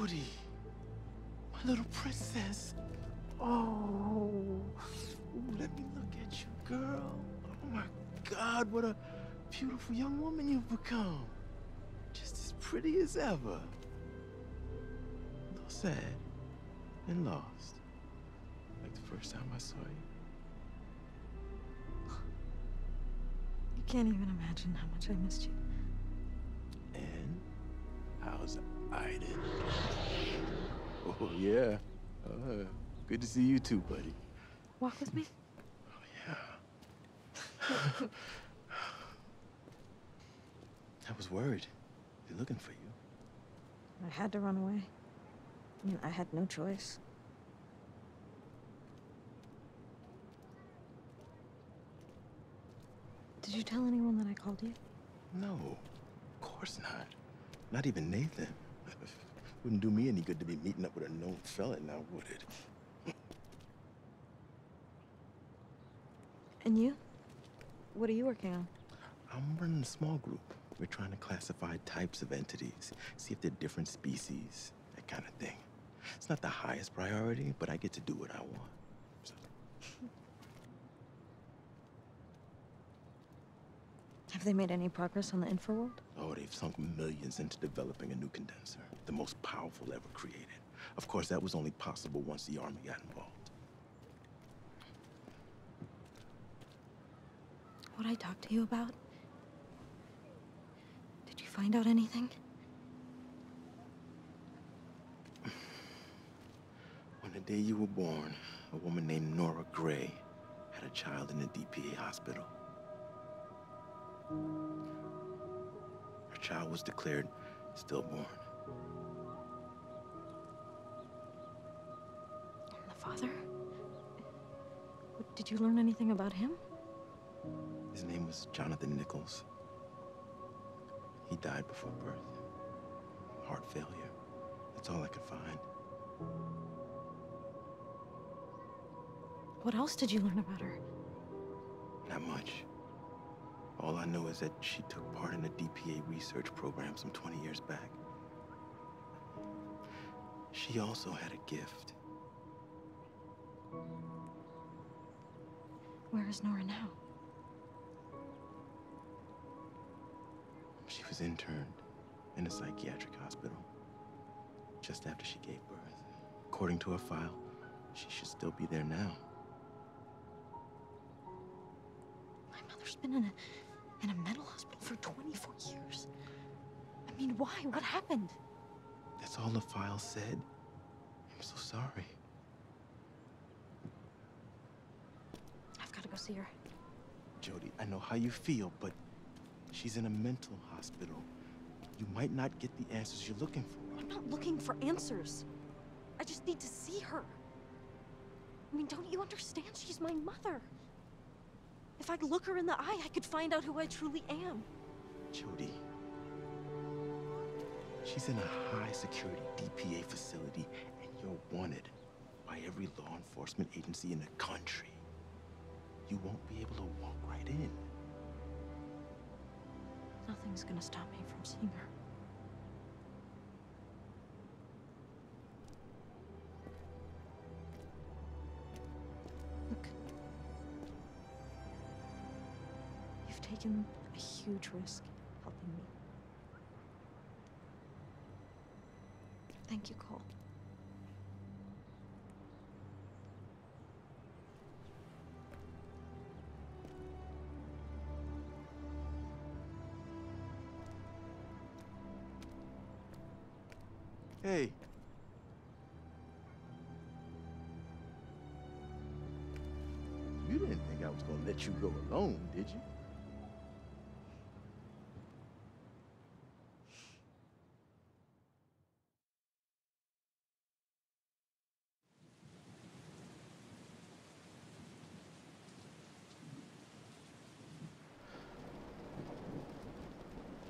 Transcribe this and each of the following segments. Jodie, my little princess. Oh, let me look at you, girl. Oh my God, what a beautiful young woman you've become. Just as pretty as ever. Though sad and lost, like the first time I saw you. You can't even imagine how much I missed you. And how's Aiden? Oh, yeah. Good to see you too, buddy. Walk with me? Oh, yeah. I was worried. They're looking for you. I had to run away. I mean, I had no choice. Did you tell anyone that I called you? No, of course not. Not even Nathan. Wouldn't do me any good to be meeting up with a known fella now, would it? And you? What are you working on? I'm running a small group. We're trying to classify types of entities, see if they're different species, that kind of thing. It's not the highest priority, but I get to do what I want. So. Have they made any progress on the Infraworld? Oh, they've sunk millions into developing a new condenser, the most powerful ever created. Of course, that was only possible once the army got involved. What I talked to you about? Did you find out anything? On the day you were born, a woman named Nora Gray had a child in a DPA hospital. Her child was declared stillborn. And the father? Did you learn anything about him? His name was Jonathan Nichols. He died before birth. Heart failure. That's all I could find. What else did you learn about her? Not much. All I know is that she took part in a DPA research program some 20 years back. She also had a gift. Where is Nora now? She was interned in a psychiatric hospital just after she gave birth. According to her file, she should still be there now. My mother's been in a mental hospital for 24 years. I mean, why? What happened? That's all the file said. I'm so sorry. I've got to go see her. Jodie, I know how you feel, but she's in a mental hospital. You might not get the answers you're looking for. I'm not looking for answers. I just need to see her. I mean, don't you understand? She's my mother. If I could look her in the eye, I could find out who I truly am. Jodie. She's in a high-security DPA facility, and you're wanted by every law enforcement agency in the country. You won't be able to walk right in. Nothing's gonna stop me from seeing her. Look. You've taken a huge risk helping me. Thank you, Cole. Hey. You didn't think I was gonna let you go alone, did you?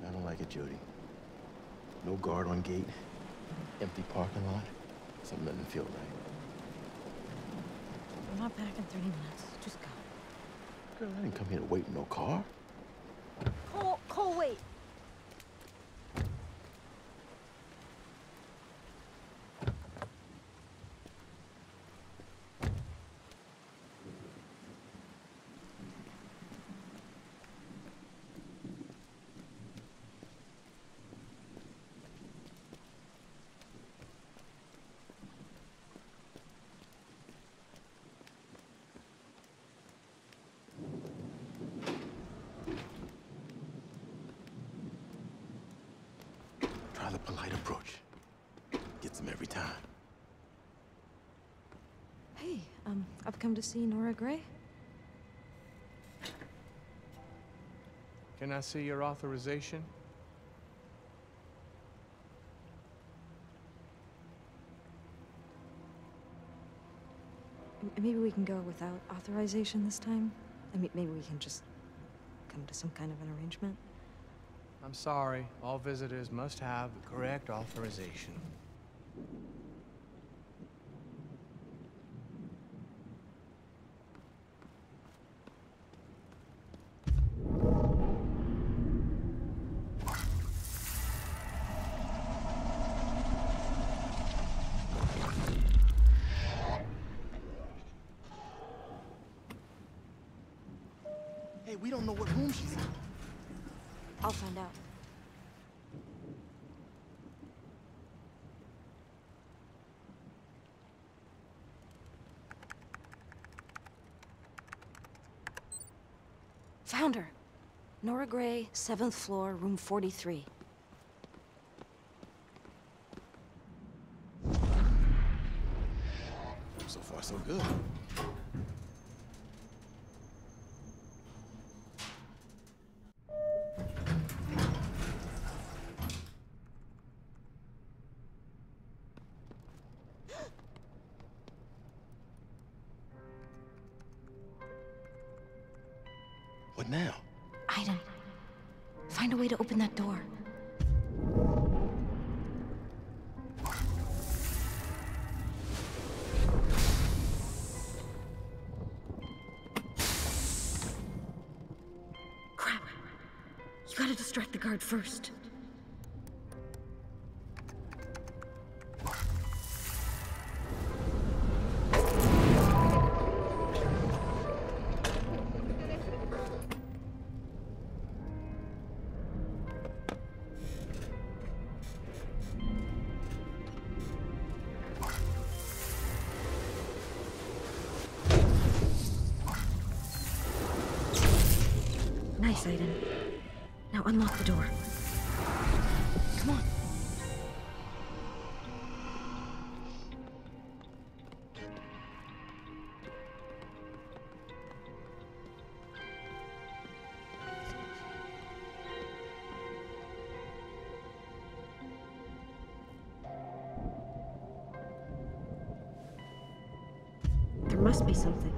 I don't like it, Jodie. No guard on gate. Empty parking lot. Something doesn't feel right. I'm not back in 30 minutes. Just go. Girl, I didn't come here to wait in no car. Cole, wait. not a polite approach. Gets them every time. Hey, I've come to see Nora Gray. Can I see your authorization? Maybe we can go without authorization this time. I mean, maybe we can just come to some kind of an arrangement. I'm sorry. All visitors must have the correct authorization. We don't know what room she's in. I'll find out. Found her. Nora Gray, 7th floor, room 43. So far, so good. Now. Aiden, find a way to open that door. Crap. You gotta distract the guard first. Nice, Aiden. Now unlock the door. Come on. There must be something.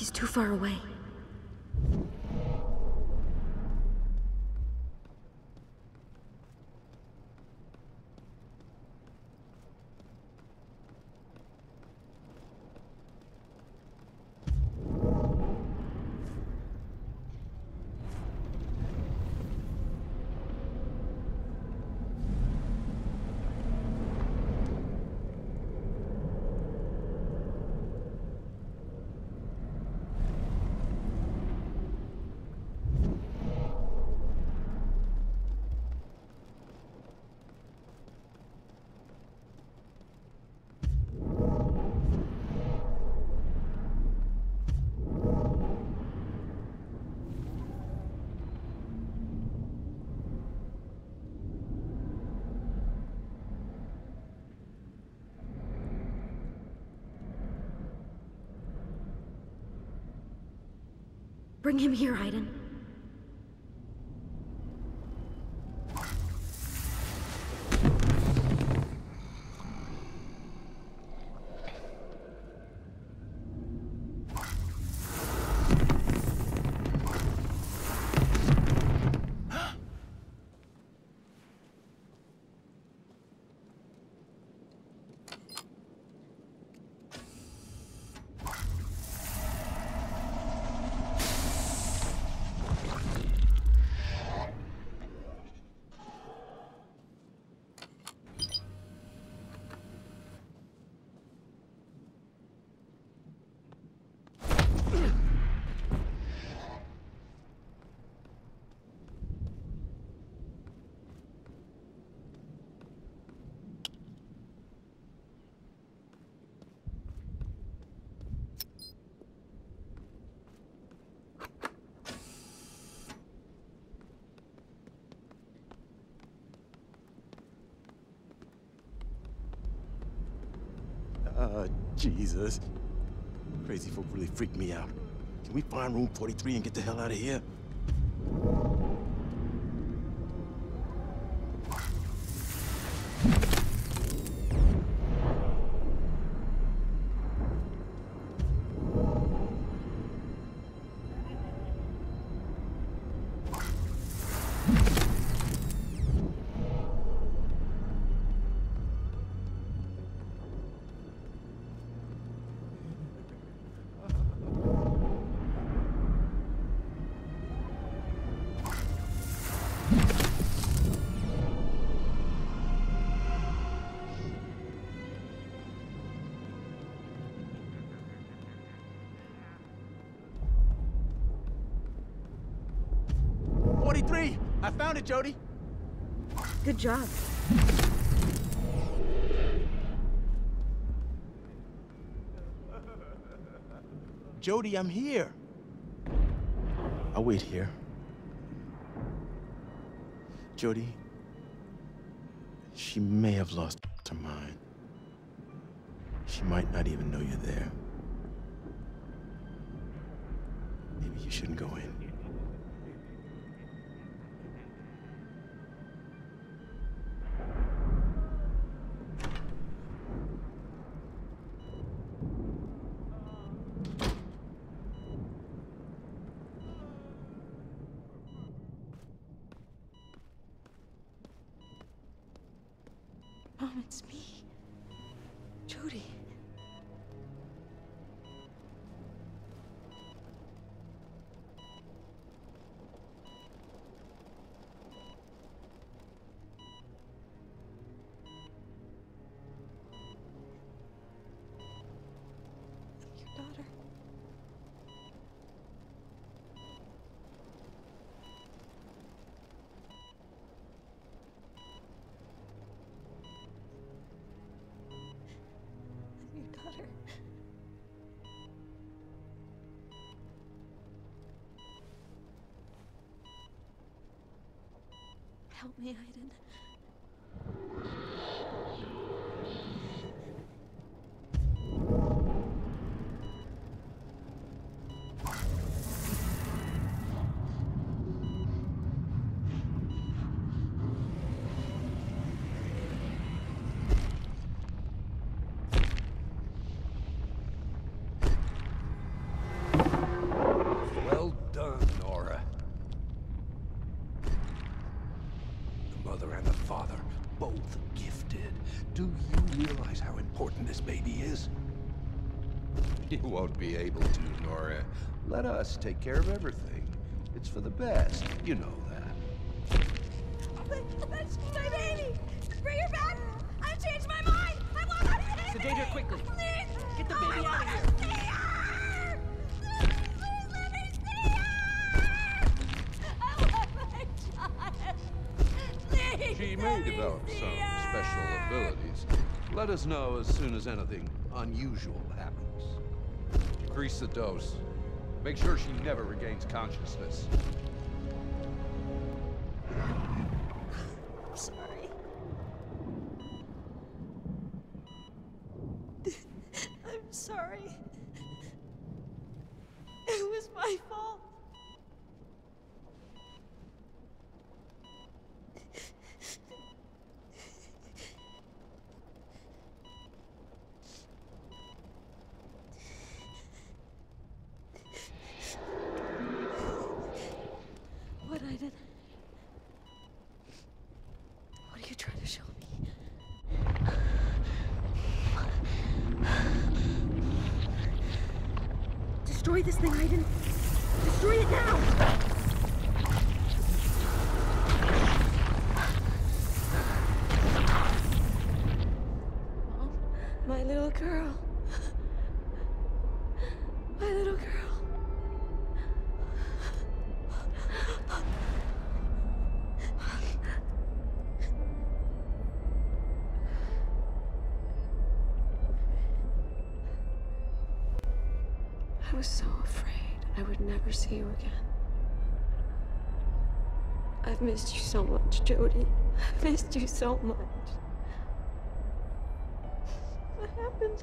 He's too far away. Bring him here, Aiden. Jesus. Crazy folk really freaked me out. Can we find room 43 and get the hell out of here? I found it, Jodie. Good job. Jodie, I'm here. I'll wait here. Jodie, she may have lost her mind. She might not even know you're there. Maybe you shouldn't go in. Help me, Aiden. You won't be able to, Nora. Let us take care of everything. It's for the best. You know that. That's my baby! Bring her back! I've changed my mind! I want her baby! Sedate her quickly! Please! Get the baby out of here! She may develop some special abilities. Let us know as soon as anything unusual happens. Increase the dose. Make sure she never regains consciousness. I'm sorry. I'm sorry. It was my fault. Destroy this thing, Aiden. Destroy it now! Mom, my little girl. My little girl. I was so afraid I would never see you again. I've missed you so much, Jodie. I've missed you so much. What happened?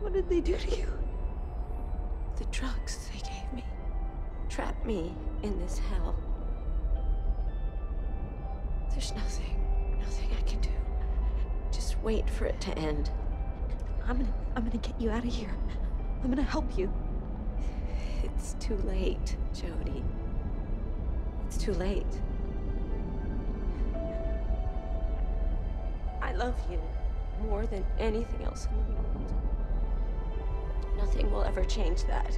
What did they do to you? The drugs they gave me trapped me in this hell. There's nothing I can do. Just wait for it to end. I'm gonna get you out of here. I'm gonna help you. It's too late, Jodie. It's too late. I love you more than anything else in the world. Nothing will ever change that.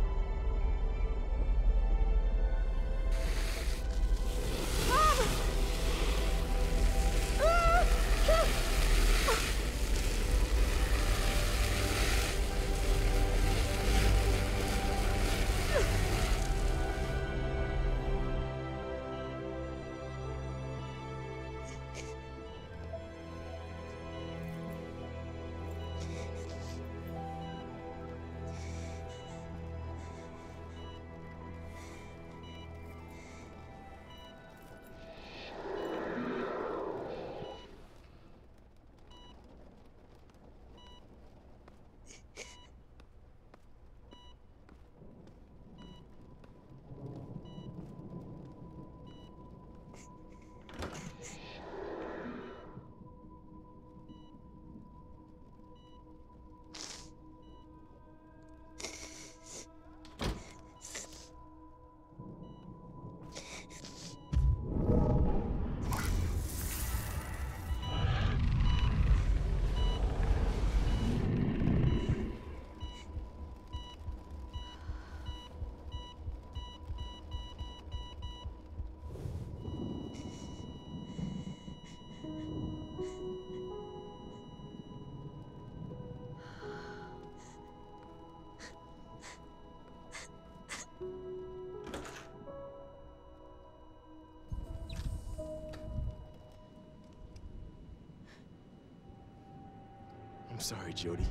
I'm sorry, Jodie.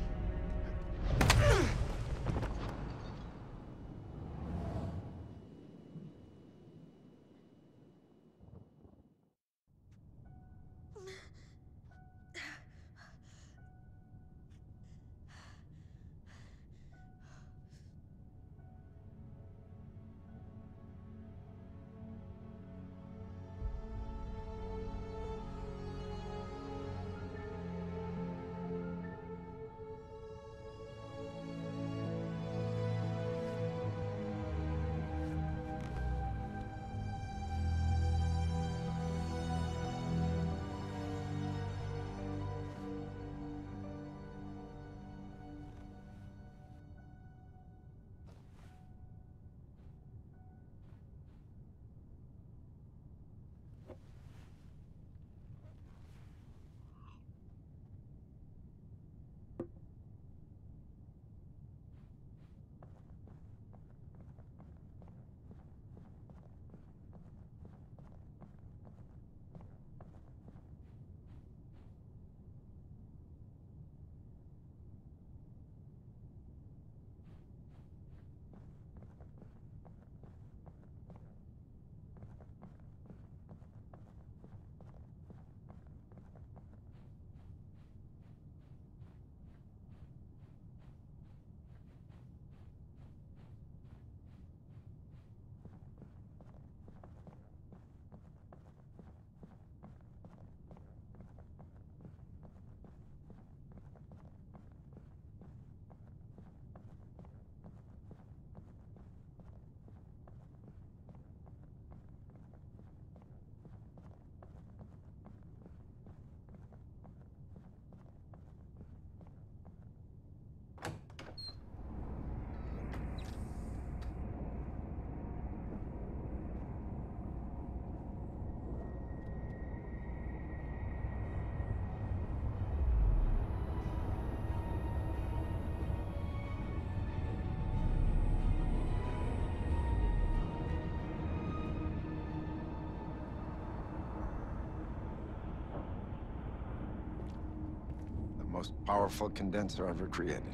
most powerful condenser ever created.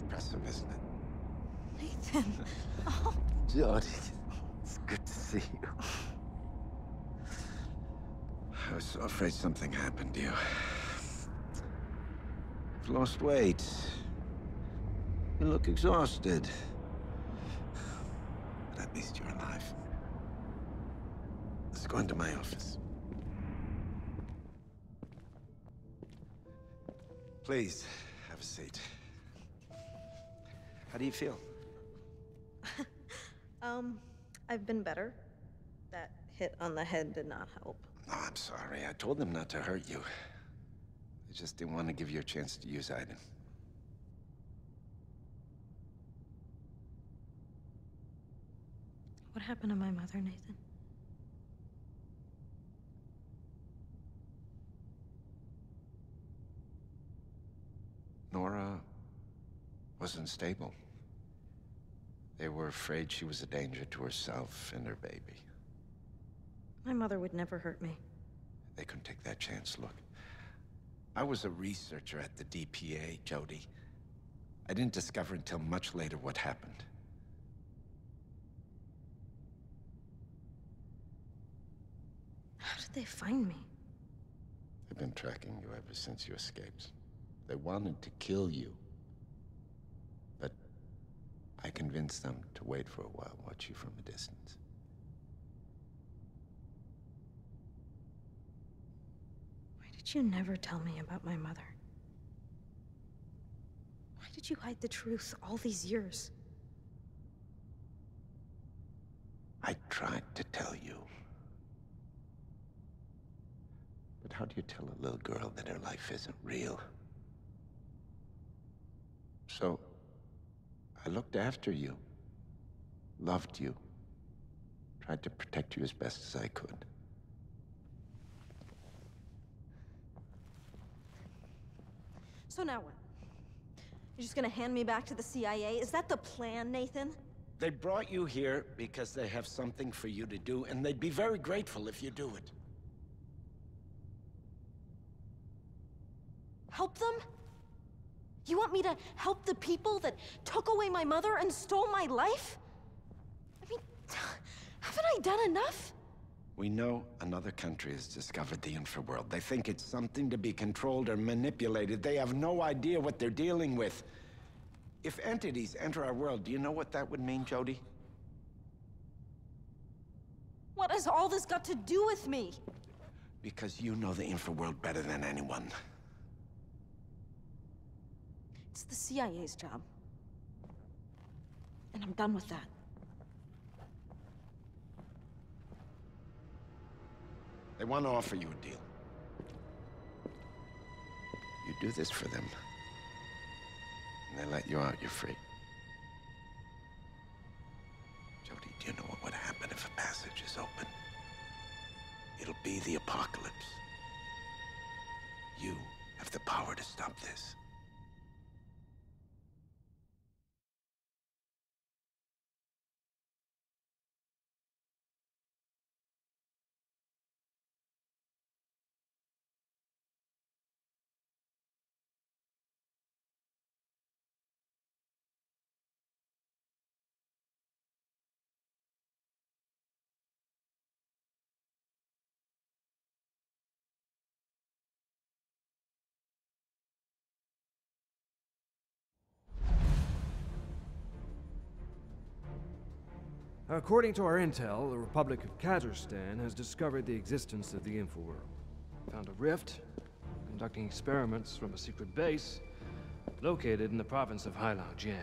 Impressive, isn't it? Nathan! Oh. Jodie, it's good to see you. I was so afraid something happened to you. I've lost weight. You look exhausted. But at least you're alive. Let's go into my office. Please, have a seat. How do you feel? I've been better. That hit on the head did not help. No, I'm sorry. I told them not to hurt you. They just didn't want to give you a chance to use Aiden. What happened to my mother, Nathan? Nora wasn't stable. They were afraid she was a danger to herself and her baby. My mother would never hurt me. They couldn't take that chance. Look, I was a researcher at the DPA, Jodie. I didn't discover until much later what happened. How did they find me? They've been tracking you ever since you escaped. They wanted to kill you. But I convinced them to wait for a while, watch you from a distance. Why did you never tell me about my mother? Why did you hide the truth all these years? I tried to tell you. But how do you tell a little girl that her life isn't real? So, I looked after you, loved you, tried to protect you as best as I could. So now what? You're just gonna hand me back to the CIA? Is that the plan, Nathan? They brought you here because they have something for you to do, and they'd be very grateful if you do it. Help them? You want me to help the people that took away my mother and stole my life? I mean, haven't I done enough? We know another country has discovered the Infraworld. They think it's something to be controlled or manipulated. They have no idea what they're dealing with. If entities enter our world, do you know what that would mean, Jodie? What has all this got to do with me? Because you know the Infraworld better than anyone. It's the CIA's job. And I'm done with that. They want to offer you a deal. You do this for them, and they let you out, you're free. Jodie, do you know what would happen if a passage is open? It'll be the apocalypse. You have the power to stop this. According to our intel, the Republic of Kazakhstan has discovered the existence of the Infraworld. Found a rift, conducting experiments from a secret base, located in the province of Heilongjiang.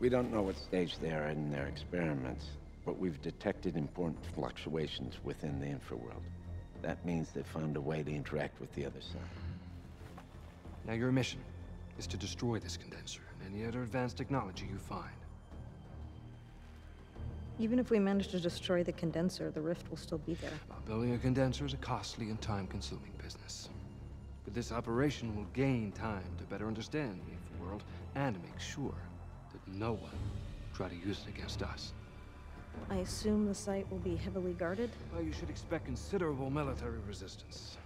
We don't know what stage they are in their experiments, but we've detected important fluctuations within the Infraworld. That means they've found a way to interact with the other side. Now your mission is to destroy this condenser and any other advanced technology you find. Even if we manage to destroy the condenser, the rift will still be there. Building a condenser is a costly and time-consuming business. But this operation will gain time to better understand the Infraworld and make sure that no one will try to use it against us. I assume the site will be heavily guarded? Well, you should expect considerable military resistance.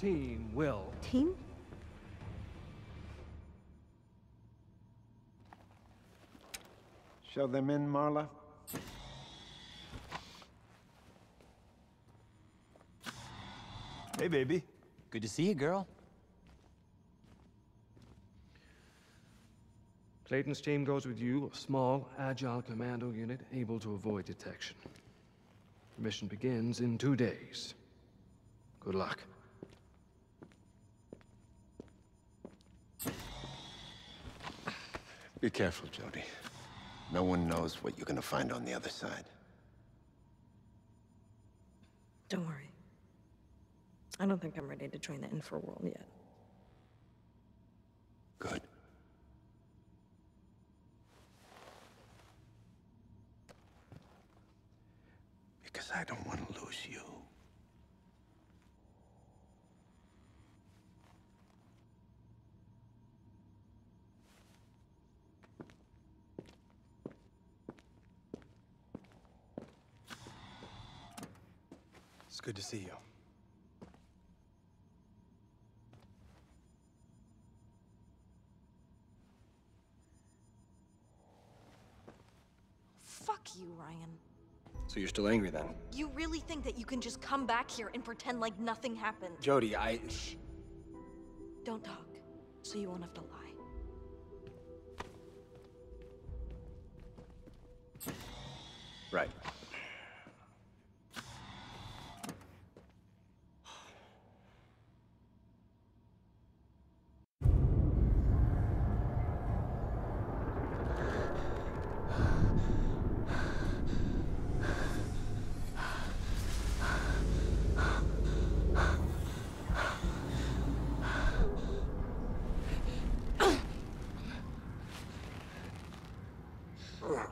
team will... Team? Show them in, Marla. Hey, baby. Good to see you, girl. Clayton's team goes with you, a small, agile commando unit able to avoid detection. The mission begins in 2 days. Good luck. Be careful, Jodie. No one knows what you're gonna find on the other side. Don't worry. I don't think I'm ready to join the Infraworld yet. Good. I don't want to lose you. It's good to see you. Fuck you, Ryan. So you're still angry, then? You really think that you can just come back here and pretend like nothing happened? Jodie, I... Shh. Don't talk, so you won't have to lie. Right.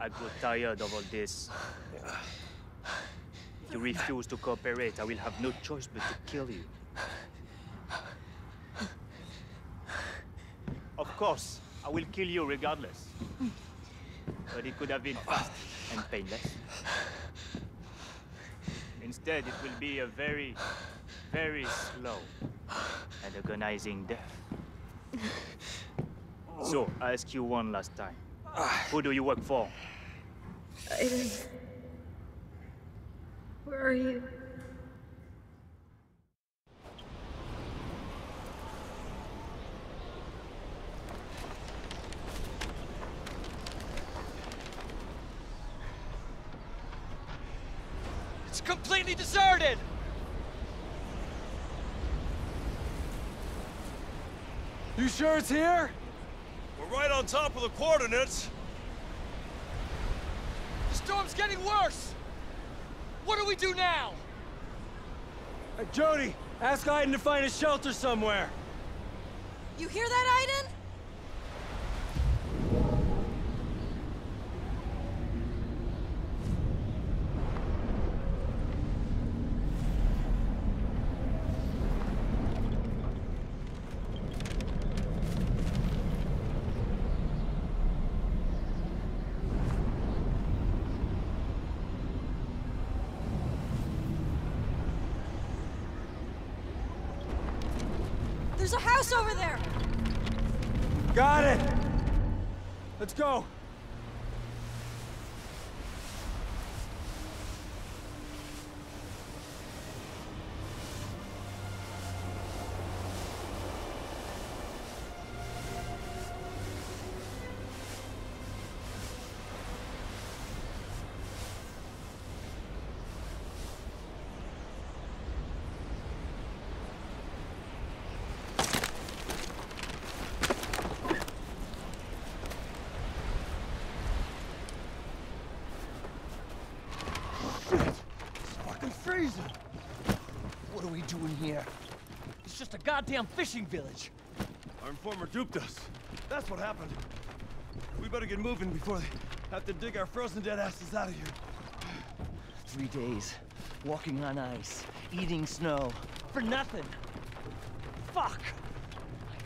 I got tired of all this. If you refuse to cooperate, I will have no choice but to kill you. Of course, I will kill you regardless. But it could have been fast and painless. Instead, it will be a very, very slow and agonizing death. So, I ask you one last time. Who do you work for? Aiden. Where are you? It's completely deserted! You sure it's here? We're right on top of the coordinates. The storm's getting worse! What do we do now? Hey, Jodie, ask Aiden to find a shelter somewhere. You hear that, Aiden? There's a house over there! Got it! Let's go! What are we doing here? It's just a goddamn fishing village. Our informer duped us. That's what happened. We better get moving before they have to dig our frozen dead asses out of here. 3 days. Walking on ice. Eating snow. For nothing. Fuck!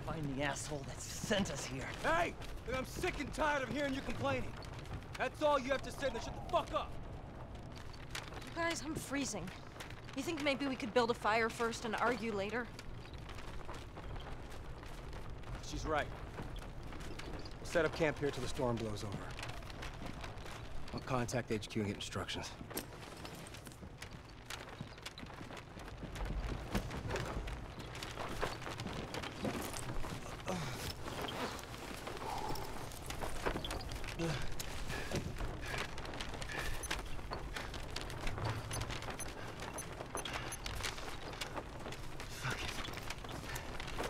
I find the asshole that sent us here. Hey! I'm sick and tired of hearing you complaining. That's all you have to say, then shut the fuck up! You guys, I'm freezing. You think maybe we could build a fire first and argue later? She's right. We'll set up camp here till the storm blows over. I'll contact HQ and get instructions.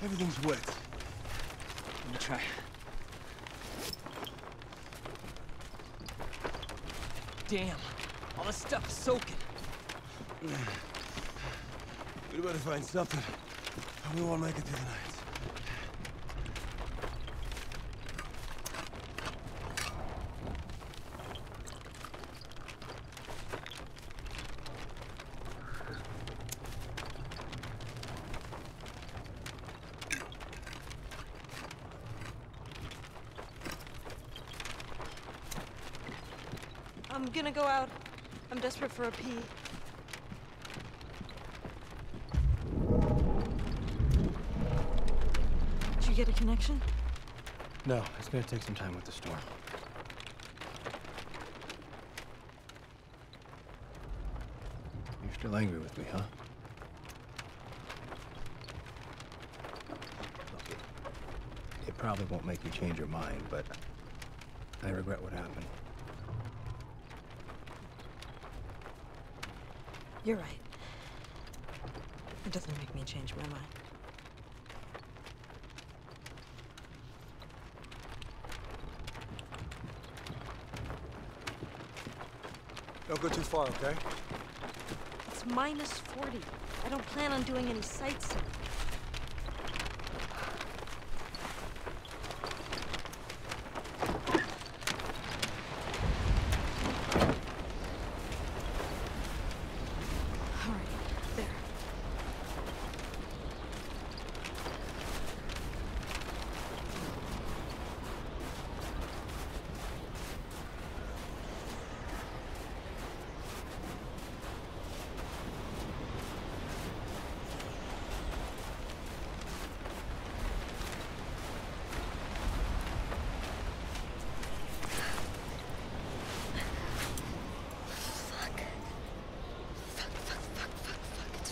Everything's wet. Let me try. Damn, all this stuff is soaking. We'd better find something, or we won't make it through the night. I'm gonna go out. I'm desperate for a pee. Did you get a connection? No, it's gonna take some time with the storm. You're still angry with me, huh? Look, it probably won't make you change your mind, but I regret what happened. You're right. It doesn't make me change my mind. Don't go too far, okay? It's -40. I don't plan on doing any sightseeing.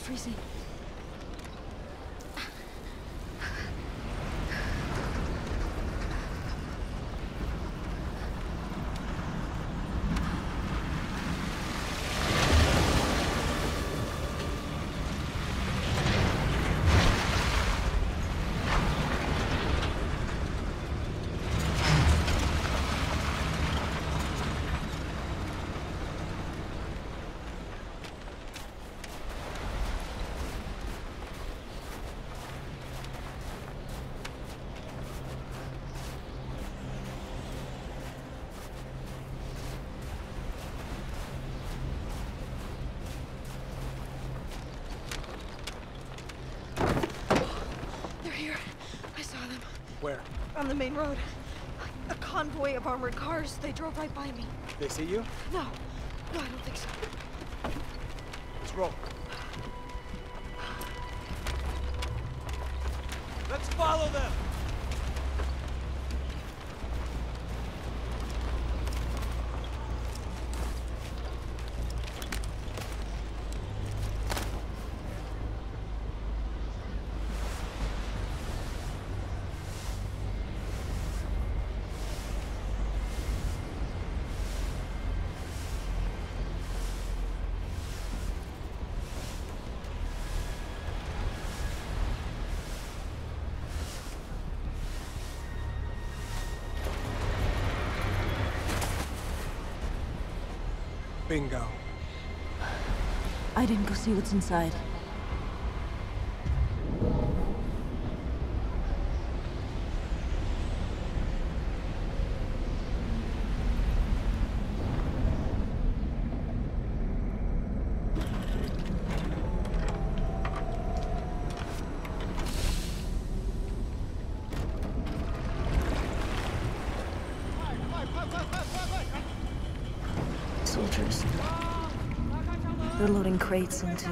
Freezing. Where? On the main road. A convoy of armored cars. They drove right by me. They see you? No. No, I don't think so. Let's roll. Let's follow them! Bingo. I didn't go see what's inside. Soldiers. They're loading crates into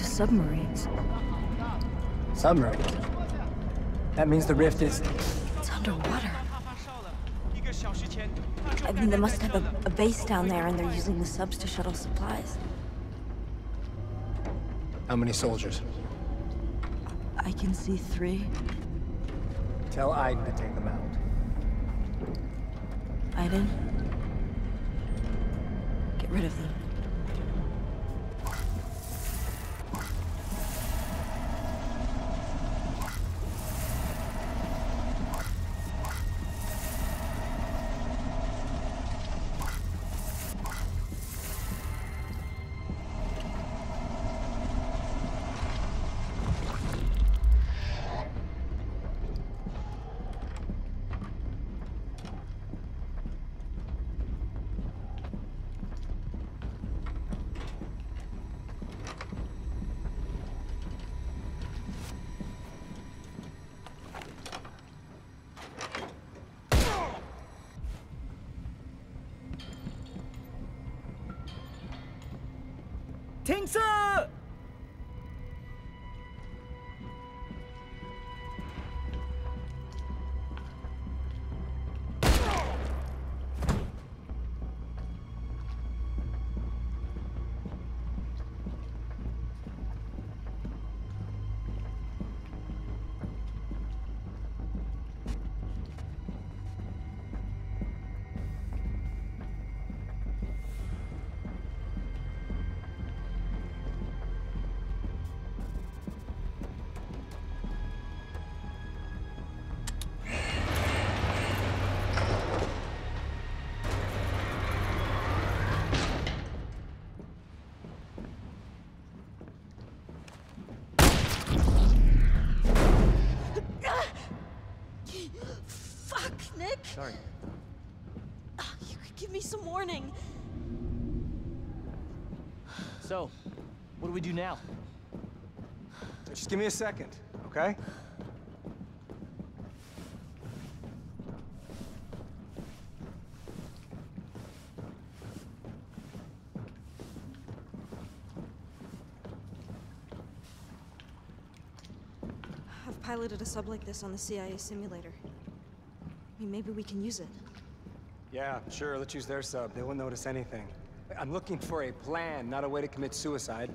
submarines. Submarines? That means the rift is... It's underwater. I mean, they must have a base down there, and they're using the subs to shuttle supplies. How many soldiers? I can see 3. Tell Aiden to take them out. Aiden? Get rid of them. Sorry. You could give me some warning. So, what do we do now? Just give me a second, okay? I've piloted a sub like this on the CIA simulator. Maybe we can use it. Yeah, sure, let's use their sub. They won't notice anything. I'm looking for a plan, not a way to commit suicide.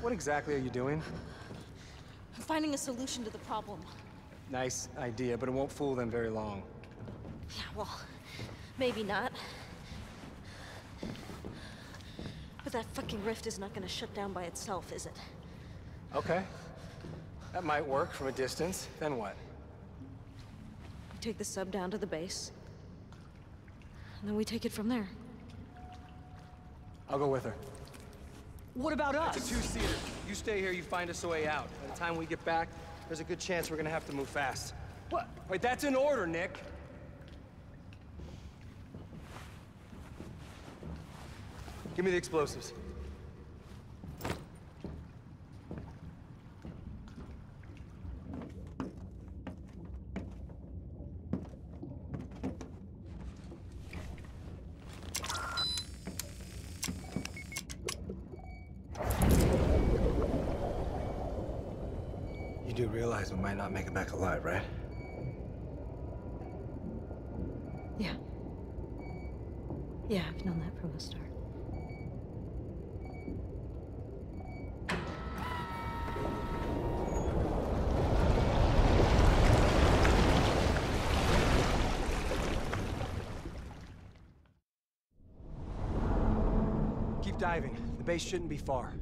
What exactly are you doing? I'm finding a solution to the problem. Nice idea, but it won't fool them very long. Yeah, well, maybe not. But that fucking rift is not gonna shut down by itself, is it? Okay. That might work from a distance. Then what? We take the sub down to the base. And then we take it from there. I'll go with her. What about us? It's a two-seater. You stay here, you find us a way out. By the time we get back, there's a good chance we're gonna have to move fast. What? Wait, that's an order, Nick. Give me the explosives. You do realize we might not make it back alive, right? Yeah. Yeah, I've known that from the start. Keep diving. The base shouldn't be far.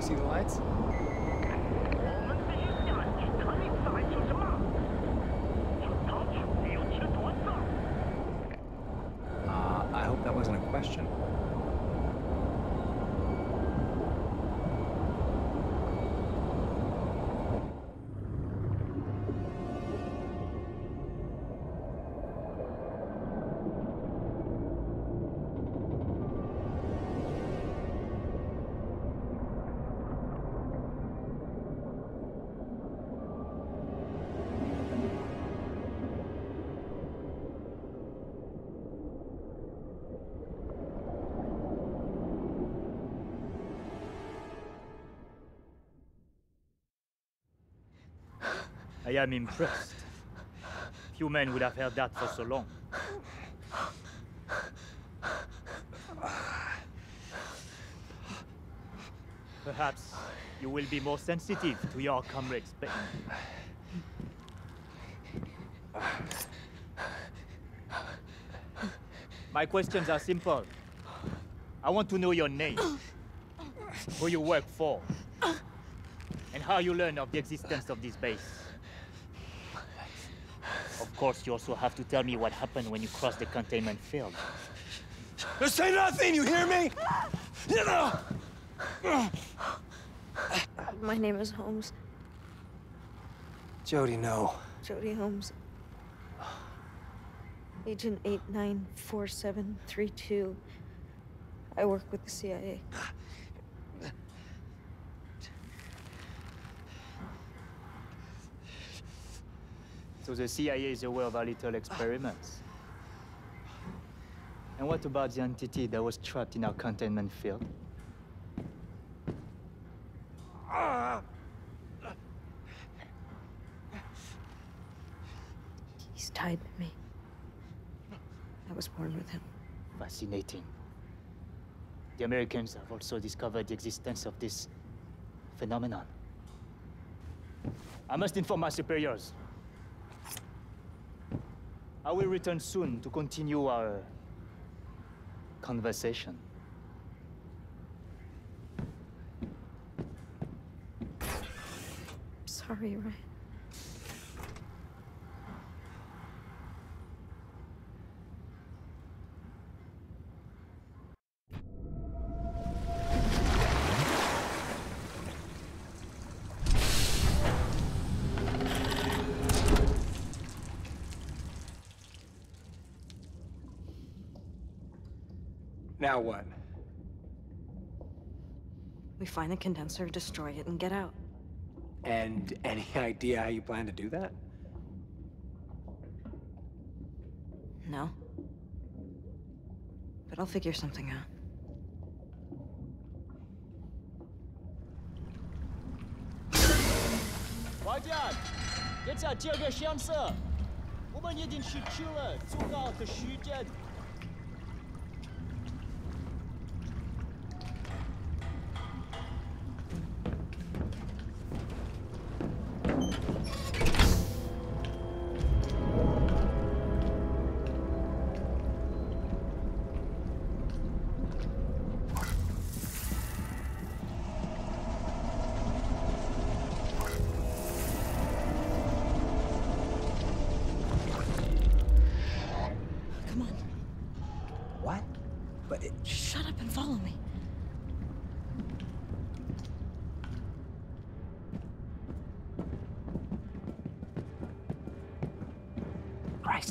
See the lights? I hope that wasn't a question. I am impressed. Few men would have heard that for so long. Perhaps you will be more sensitive to your comrades' pain. My questions are simple. I want to know your name, who you work for, and how you learn of the existence of this base. Of course, you also have to tell me what happened when you crossed the containment field. Just say nothing, you hear me? My name is Holmes. Jodie, no. Jodie Holmes. Agent 894732. I work with the CIA. So the CIA is aware of our little experiments. And what about the entity that was trapped in our containment field? He's He's tied to me. I was born with him. Fascinating. The Americans have also discovered the existence of this phenomenon. I must inform my superiors. I will return soon to continue our conversation. I'm sorry, Ryan. Now what? We find the condenser, destroy it, and get out. And any idea how you plan to do that? No. But I'll figure something out.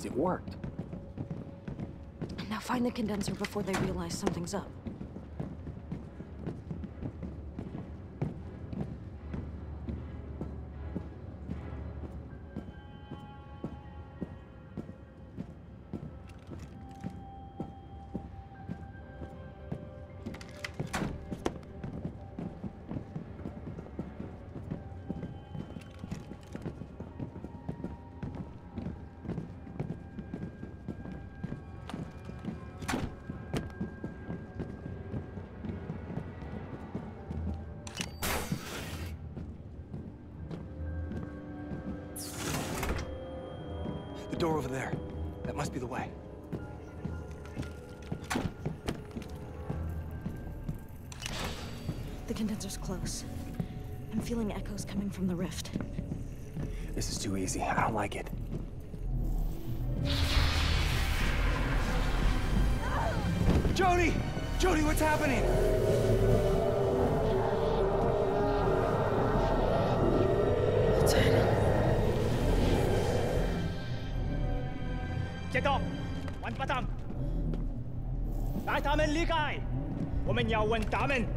It worked. Now find the condenser before they realize something's up. Close. I'm feeling echoes coming from the rift. This is too easy. I don't like it. Jodie! Jodie, what's happening? What's happening? Get up! One button! Let them understand! We need to ask them.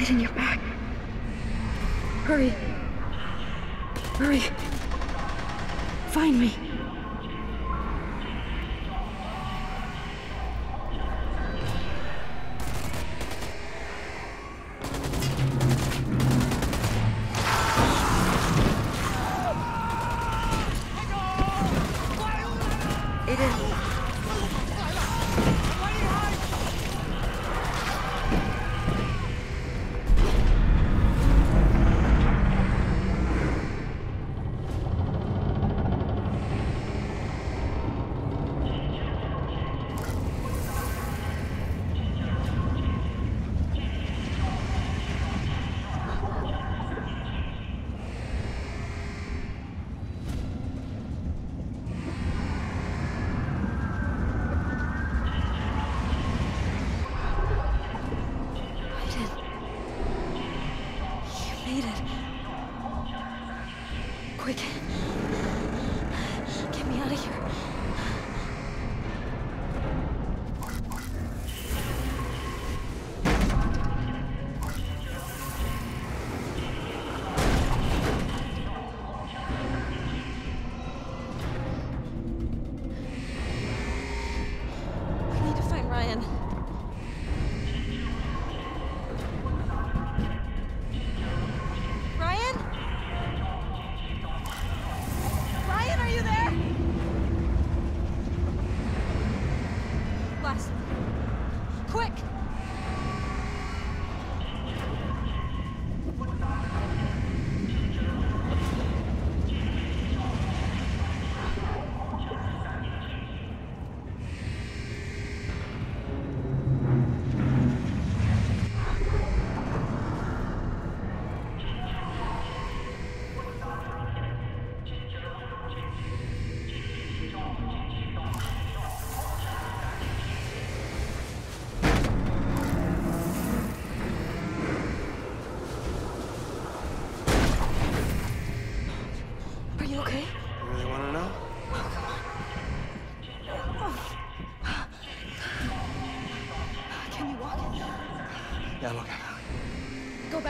right in your back. Hurry. Hurry. Find me.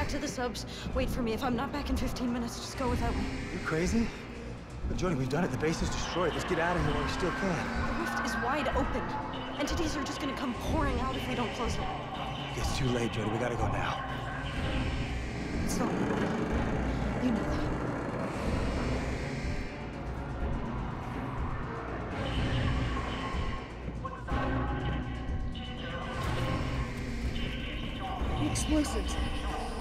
To the subs. Wait for me. If I'm not back in 15 minutes, just go without me. You crazy? But Jodie, we've done it. The base is destroyed. Let's get out of here while we still can. The rift is wide open. Entities are just gonna come pouring out if we don't close it. It's too late, Jodie. We gotta go now. It's not. You know that. The explosives.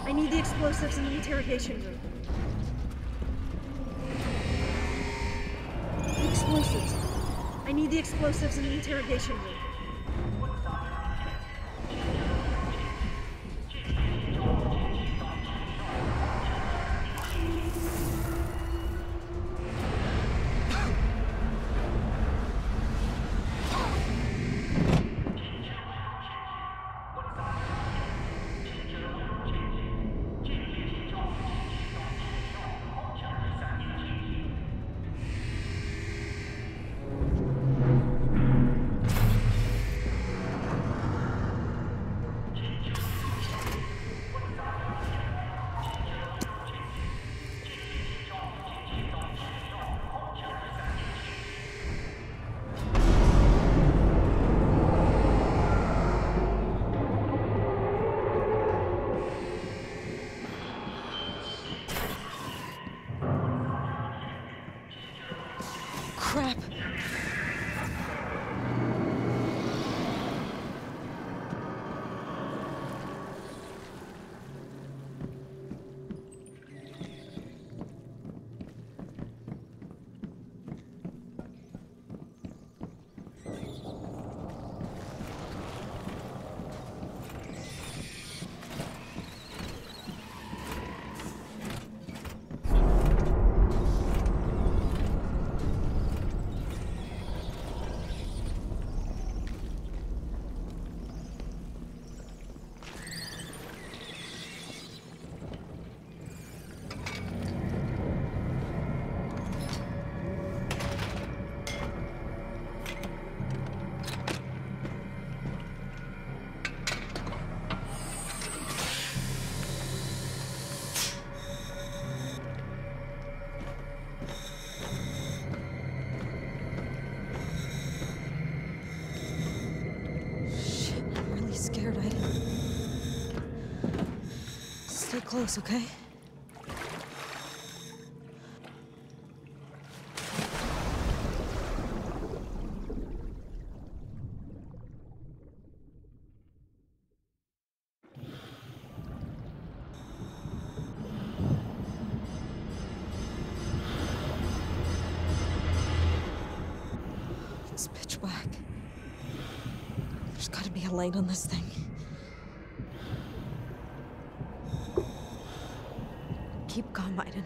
I need the explosives in the interrogation room. The explosives. I need the explosives in the interrogation room. Stay close, okay? It's pitch black. There's gotta be a light on this thing. Keep calm, Aiden.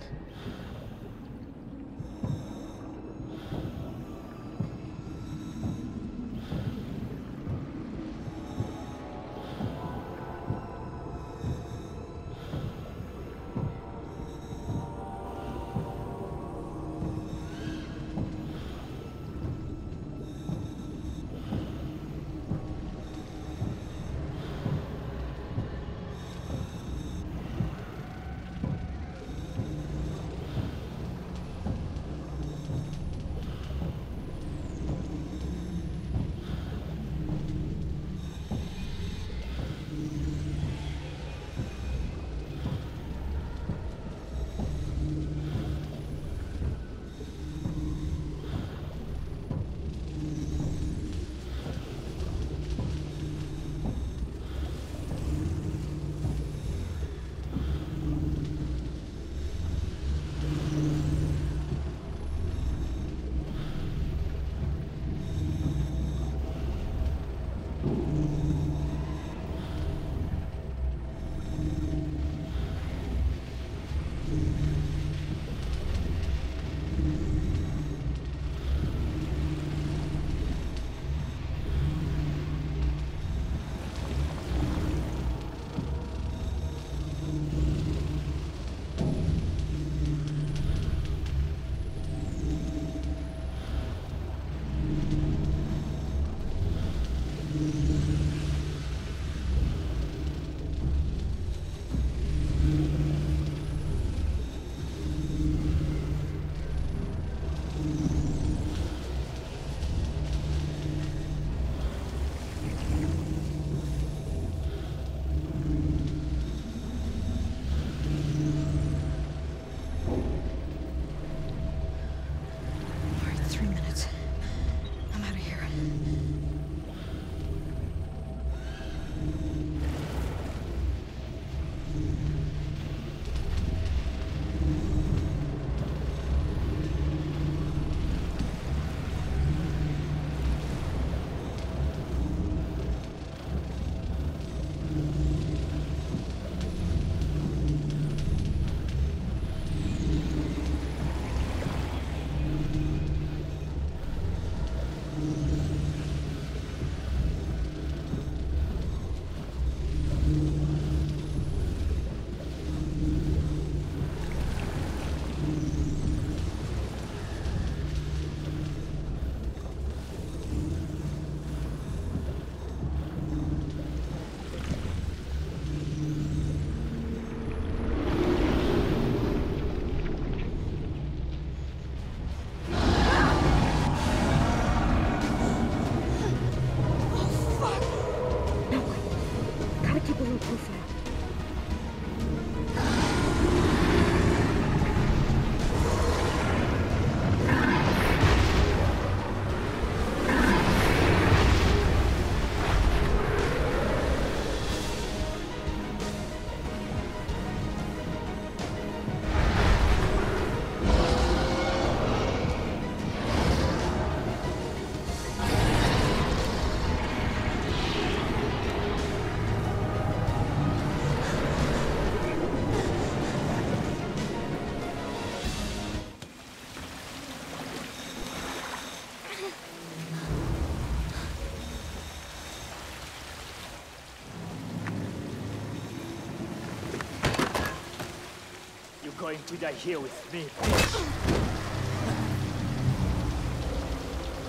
You're going to die here with me.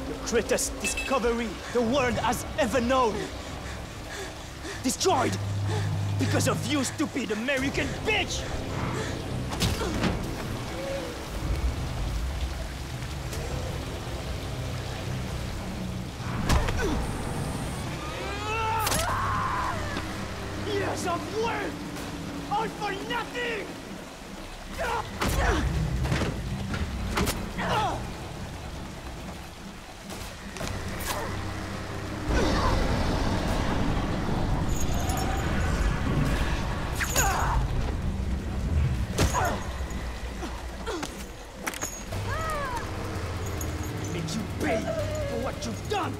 The greatest discovery the world has ever known. Destroyed because of you, stupid American bitch! Years of work! all for nothing! And you pay for what you've done!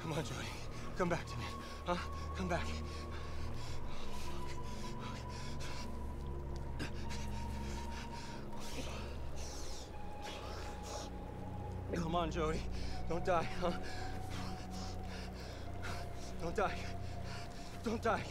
Come on, Jodie. Come back to me. Huh? Come back. Come on, Jodie. Don't die, huh? Don't die. Don't die.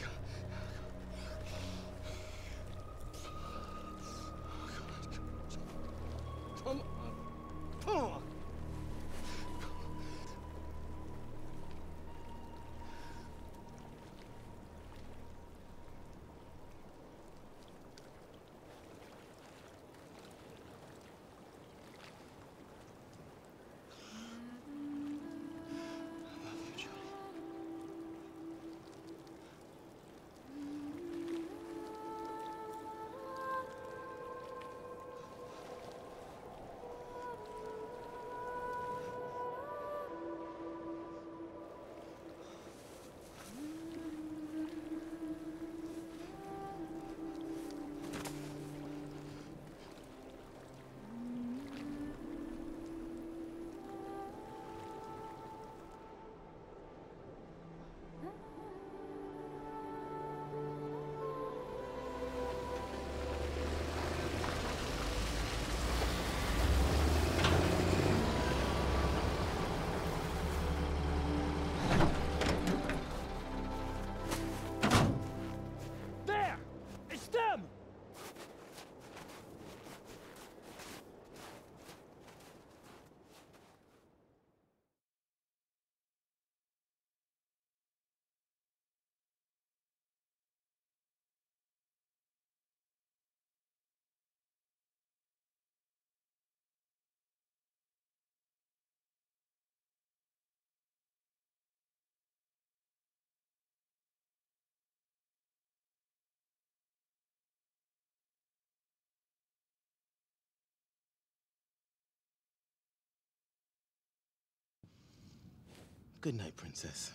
Good night, Princess.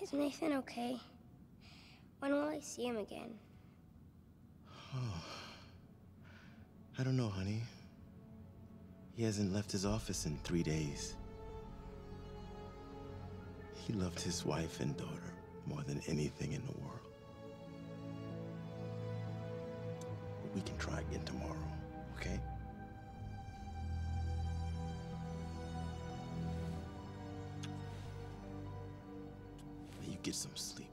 Is Nathan okay? When will I see him again? Oh. I don't know, honey. He hasn't left his office in 3 days. He loved his wife and daughter more than anything in the world. But we can try again tomorrow, okay? Get some sleep.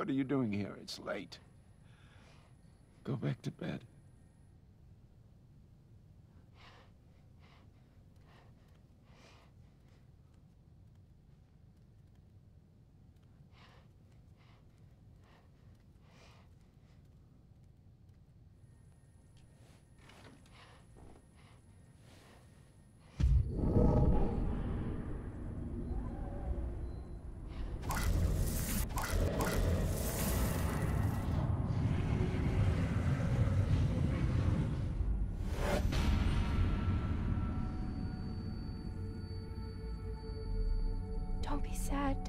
What are you doing here? It's late. Go back to bed.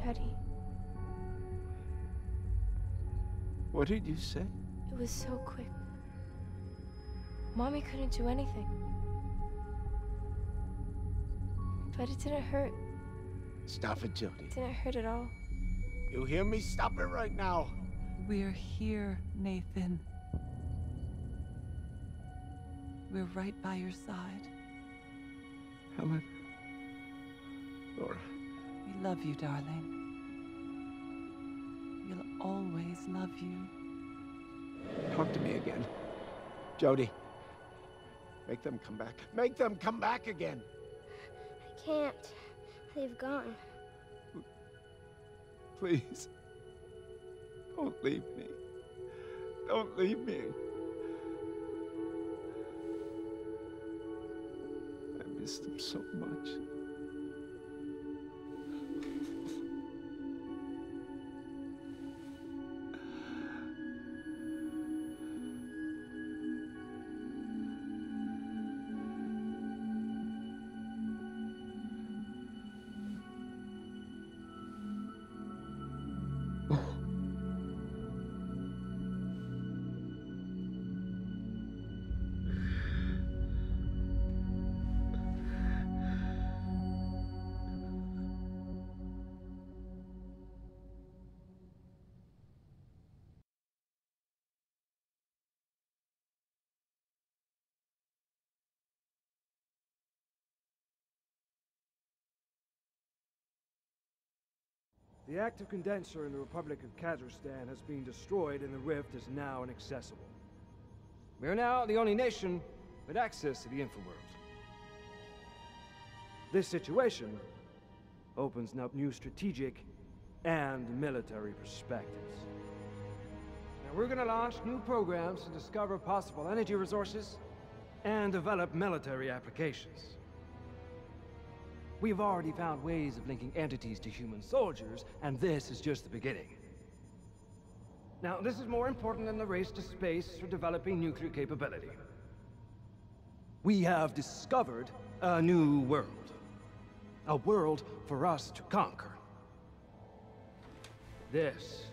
Daddy. What did you say? It was so quick. Mommy couldn't do anything. But it didn't hurt. Stop it, Jodie. It didn't hurt at all. You hear me? Stop it right now. We're here, Nathan. We're right by your side. Helen. Nora. I love you, darling. We'll always love you. Talk to me again. Jodie. Make them come back. Make them come back again! I can't. They've gone. Please. Don't leave me. Don't leave me. I miss them so much. The active condenser in the Republic of Kazakhstan has been destroyed and the rift is now inaccessible. We are now the only nation with access to the Infraworld. This situation opens up new strategic and military perspectives. Now we're gonna launch new programs to discover possible energy resources and develop military applications. We've already found ways of linking entities to human soldiers, and this is just the beginning. Now, this is more important than the race to space for developing nuclear capability. We have discovered a new world. A world for us to conquer. This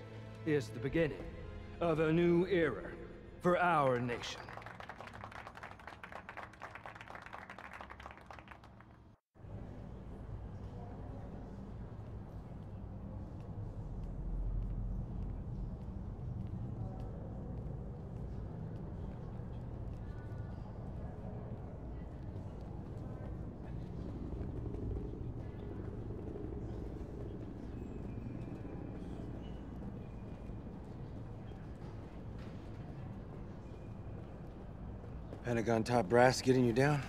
is the beginning of a new era for our nation. Pentagon top brass getting you down?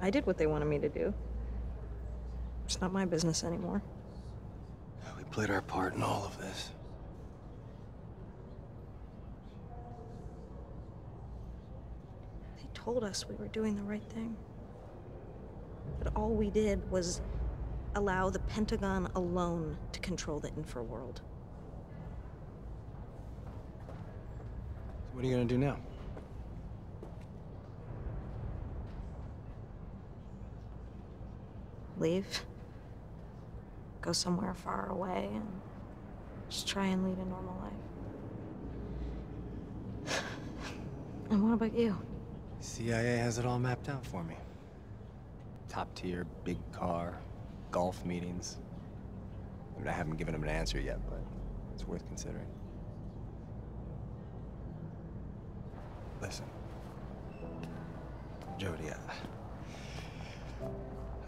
I did what they wanted me to do. It's not my business anymore. We played our part in all of this. They told us we were doing the right thing. But all we did was allow the Pentagon alone to control the Infraworld. So what are you gonna do now? Leave. Go somewhere far away and just try and lead a normal life. And what about you? CIA has it all mapped out for me. Top tier, big car. Golf meetings. I mean, I haven't given him an answer yet, but it's worth considering. Listen, Jodie,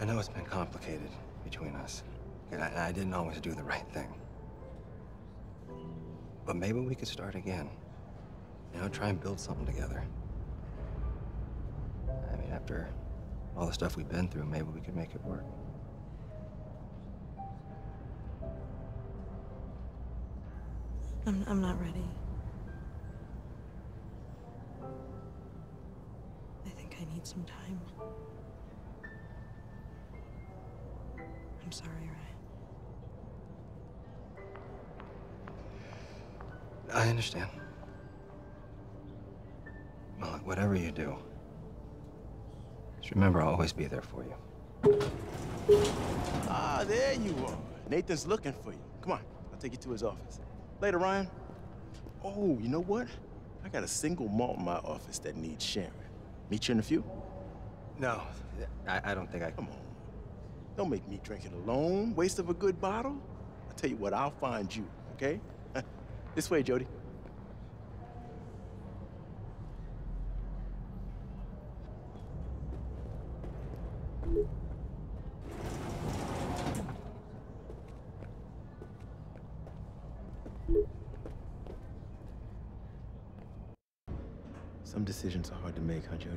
I know it's been complicated between us, and I didn't always do the right thing. But maybe we could start again. You know, try and build something together. I mean, after all the stuff we've been through, maybe we could make it work. I'm not ready. I think I need some time. I'm sorry, Ryan. I understand. Well, look, whatever you do, just remember I'll always be there for you. Ah, there you are. Nathan's looking for you. Come on, I'll take you to his office. Later, Ryan. Oh, you know what? I got a single malt in my office that needs sharing. Meet you in a few? No, I don't think I can. Come on. Don't make me drink it alone. Waste of a good bottle. I'll tell you what, I'll find you, okay? This way, Jodie. Some decisions are hard to make, huh, Jodie?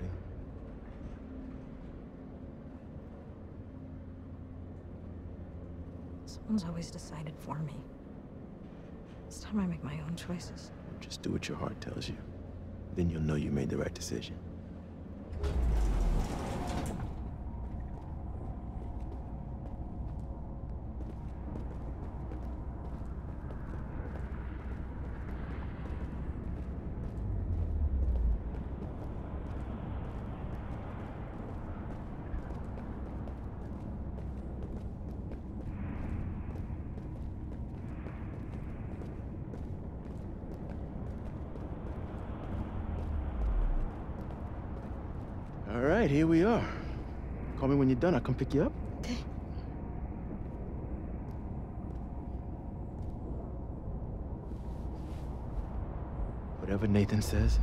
Someone's always decided for me. This time I make my own choices. Just do what your heart tells you. Then you'll know you made the right decision. Here we are. Call me when you're done, I'll come pick you up. Okay. Whatever Nathan says,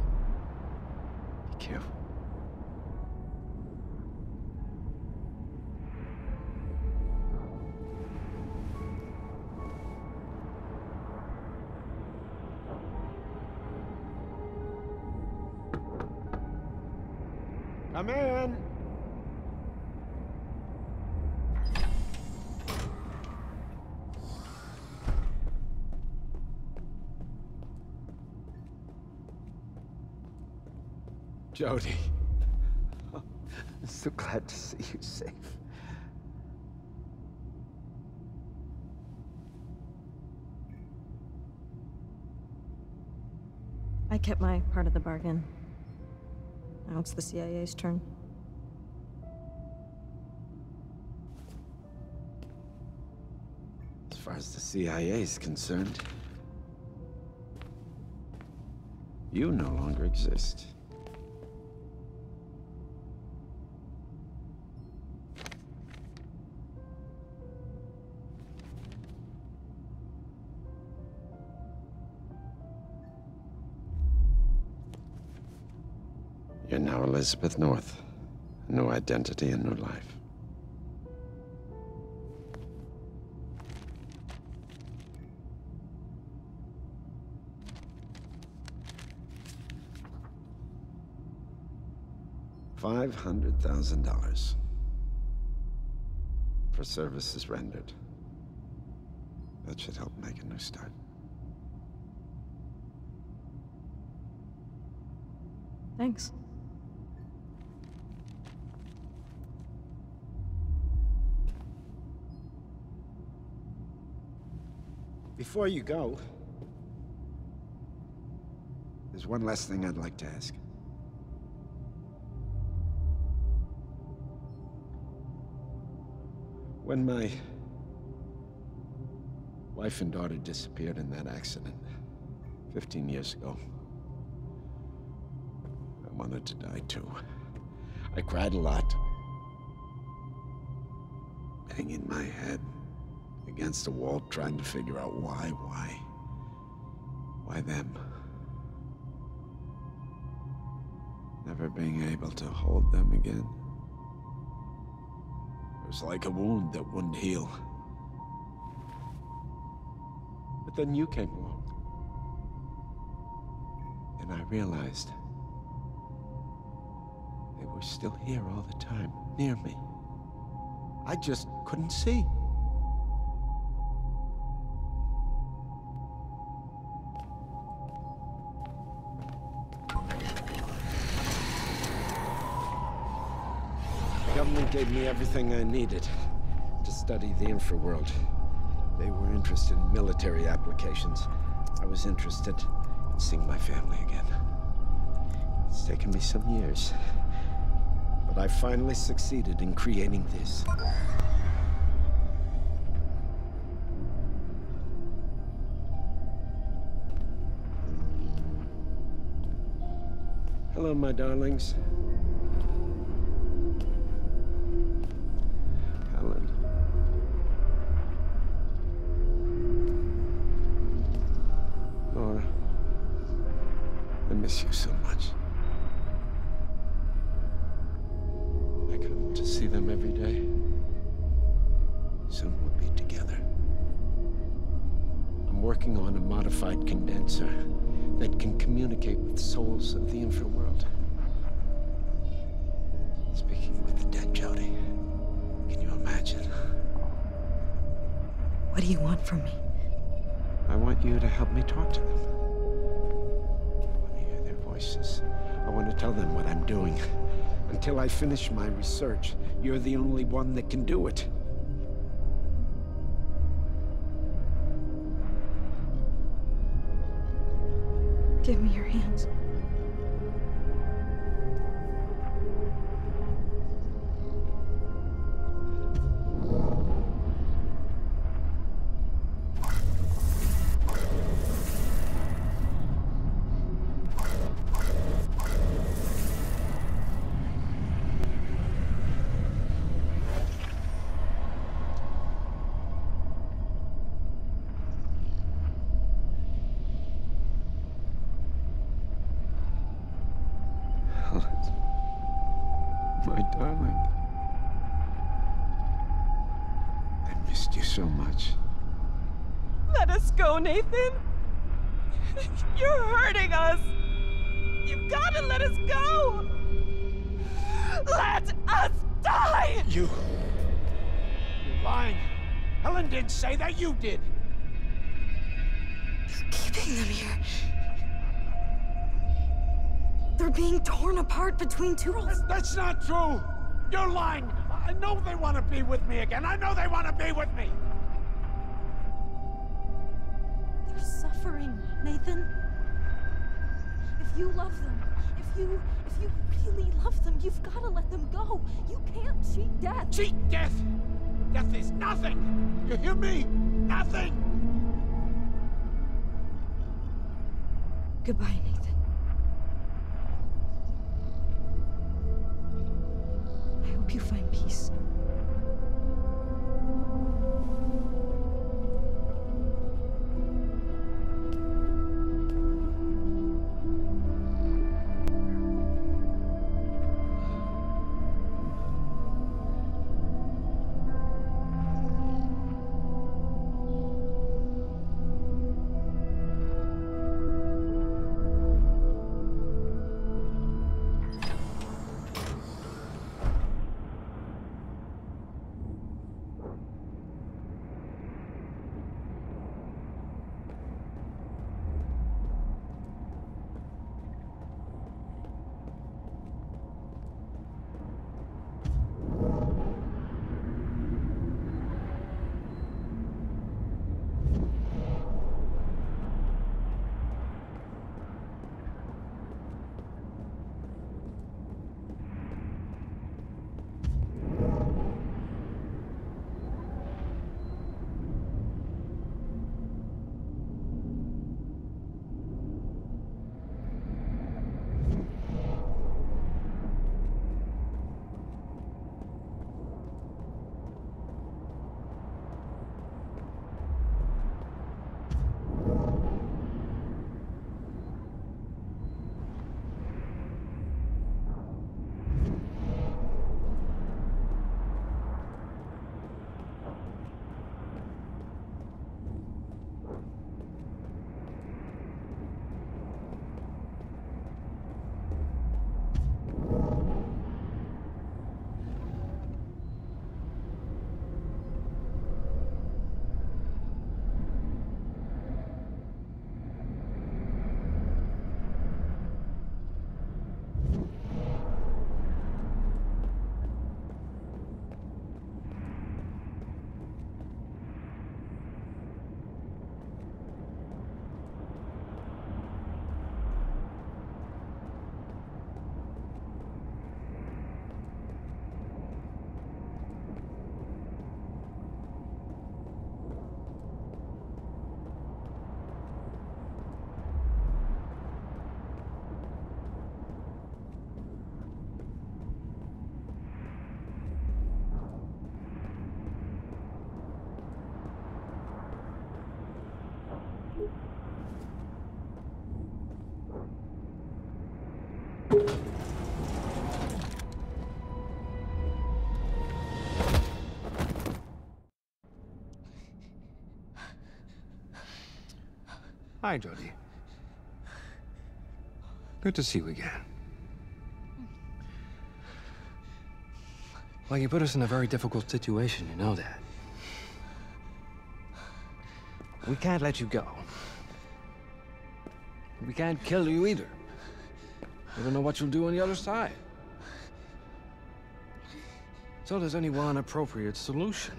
be careful. Come in. Jodie. Oh, I'm so glad to see you safe. I kept my part of the bargain. Now it's the CIA's turn. As far as the CIA is concerned, you no longer exist. You're now Elizabeth North. A new identity and new life. $500,000 for services rendered. That should help make a new start. Thanks. Before you go, there's one last thing I'd like to ask. When my wife and daughter disappeared in that accident 15 years ago, I wanted to die too. I cried a lot. Banging my head against the wall, trying to figure out why them? Never being able to hold them again. It was like a wound that wouldn't heal. But then you came along. And I realized they were still here all the time, near me. I just couldn't see. The government gave me everything I needed to study the Infraworld. They were interested in military applications. I was interested in seeing my family again. It's taken me some years, but I finally succeeded in creating this. Hello, my darlings. I miss you so much. I come to see them every day. Soon we'll be together. I'm working on a modified condenser that can communicate with souls of the Infraworld. Speaking with the dead, Jodie, can you imagine? What do you want from me? I want you to help me talk to them. I want to tell them what I'm doing. Until I finish my research, you're the only one that can do it. Give me your hands. My darling, I missed you so much. Let us go, Nathan. You're hurting us. You've got to let us go. Let us die. You're lying. Helen didn't say that. You did. They're keeping them here. They're being torn apart between two worlds. That's not true! You're lying! I know they want to be with me again! I know they want to be with me! They're suffering, Nathan. If you love them, if you really love them, you've got to let them go. You can't cheat death. Cheat death? Death is nothing! You hear me? Nothing! Goodbye, Nathan. You find peace. Hi, Jodie. Good to see you again. Well, you put us in a very difficult situation, you know that. We can't let you go. We can't kill you either. We don't know what you'll do on the other side. So there's only one appropriate solution.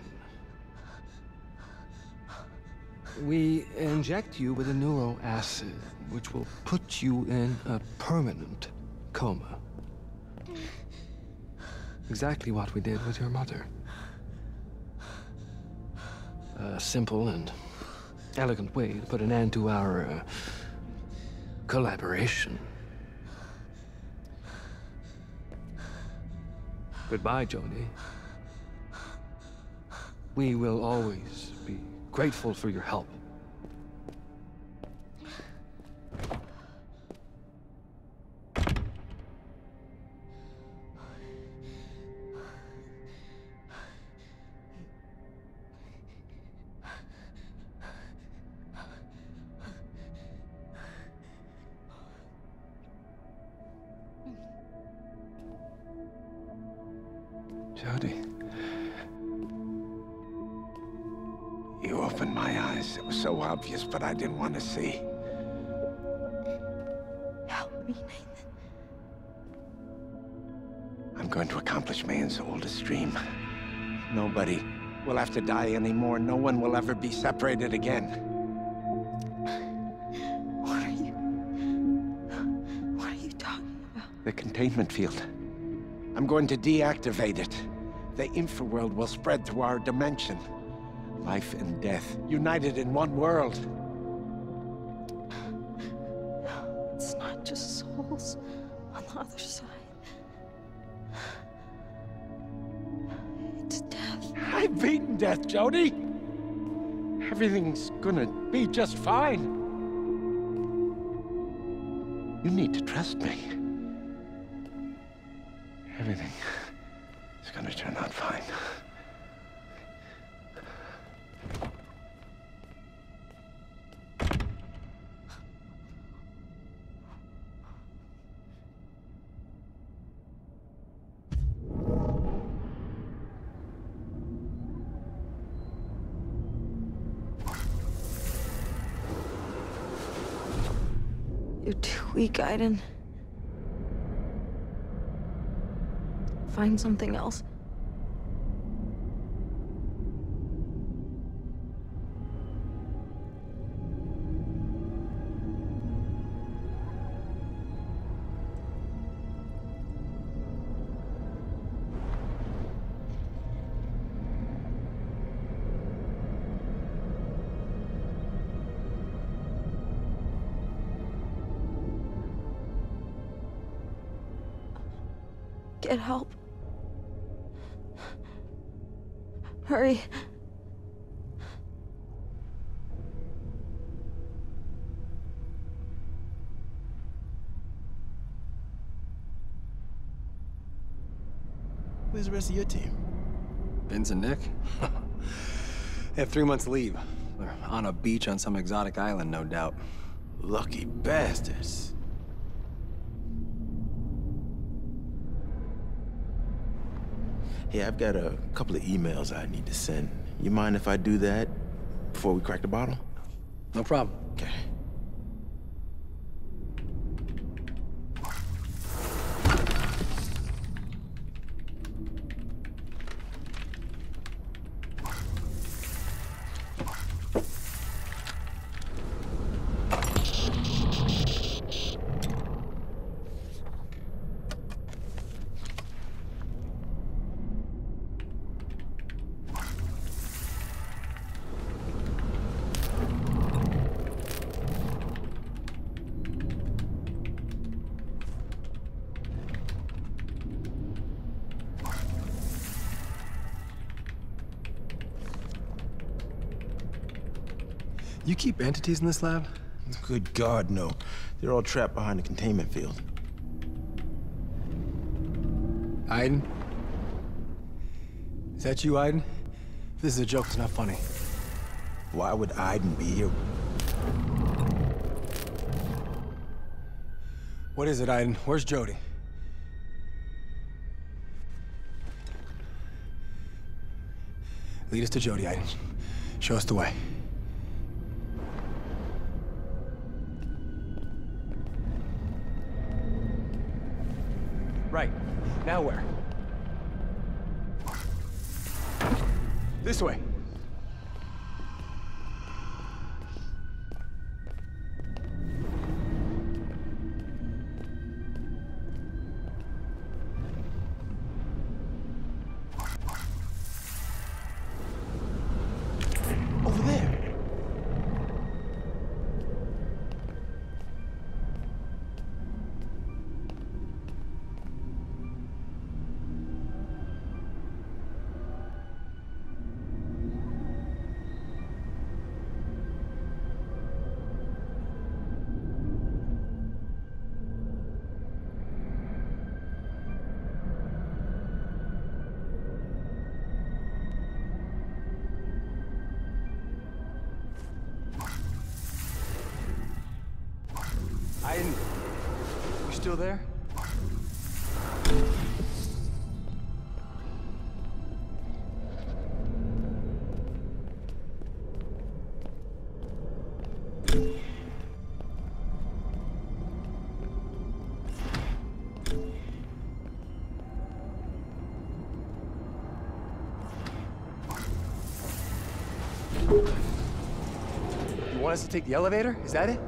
We inject you with a neuro acid, which will put you in a permanent coma. Exactly what we did with your mother. A simple and elegant way to put an end to our collaboration. Goodbye, Jodie. We will always be grateful for your help. See. Help me, Nathan. I'm going to accomplish man's oldest dream. Nobody will have to die anymore. No one will ever be separated again. What are you talking about? The containment field. I'm going to deactivate it. The infraworld will spread through our dimension. Life and death united in one world. Death, Jodie. Everything's gonna be just fine. You need to trust me. Everything is gonna turn out fine. Weak, Aiden. Find something else. Get help. Hurry. Where's the rest of your team? Vince and Nick? They have 3 months leave. They're on a beach on some exotic island, no doubt. Lucky bastards. Hey, I've got a couple of emails I need to send. You mind if I do that before we crack the bottle? No problem. Okay. You keep entities in this lab? Good God, no. They're all trapped behind a containment field. Aiden? Is that you, Aiden? If this is a joke, it's not funny. Why would Aiden be here? What is it, Aiden? Where's Jodie? Lead us to Jodie, Aiden. Show us the way. Right. Now where? This way. Still there? You want us to take the elevator? Is that it?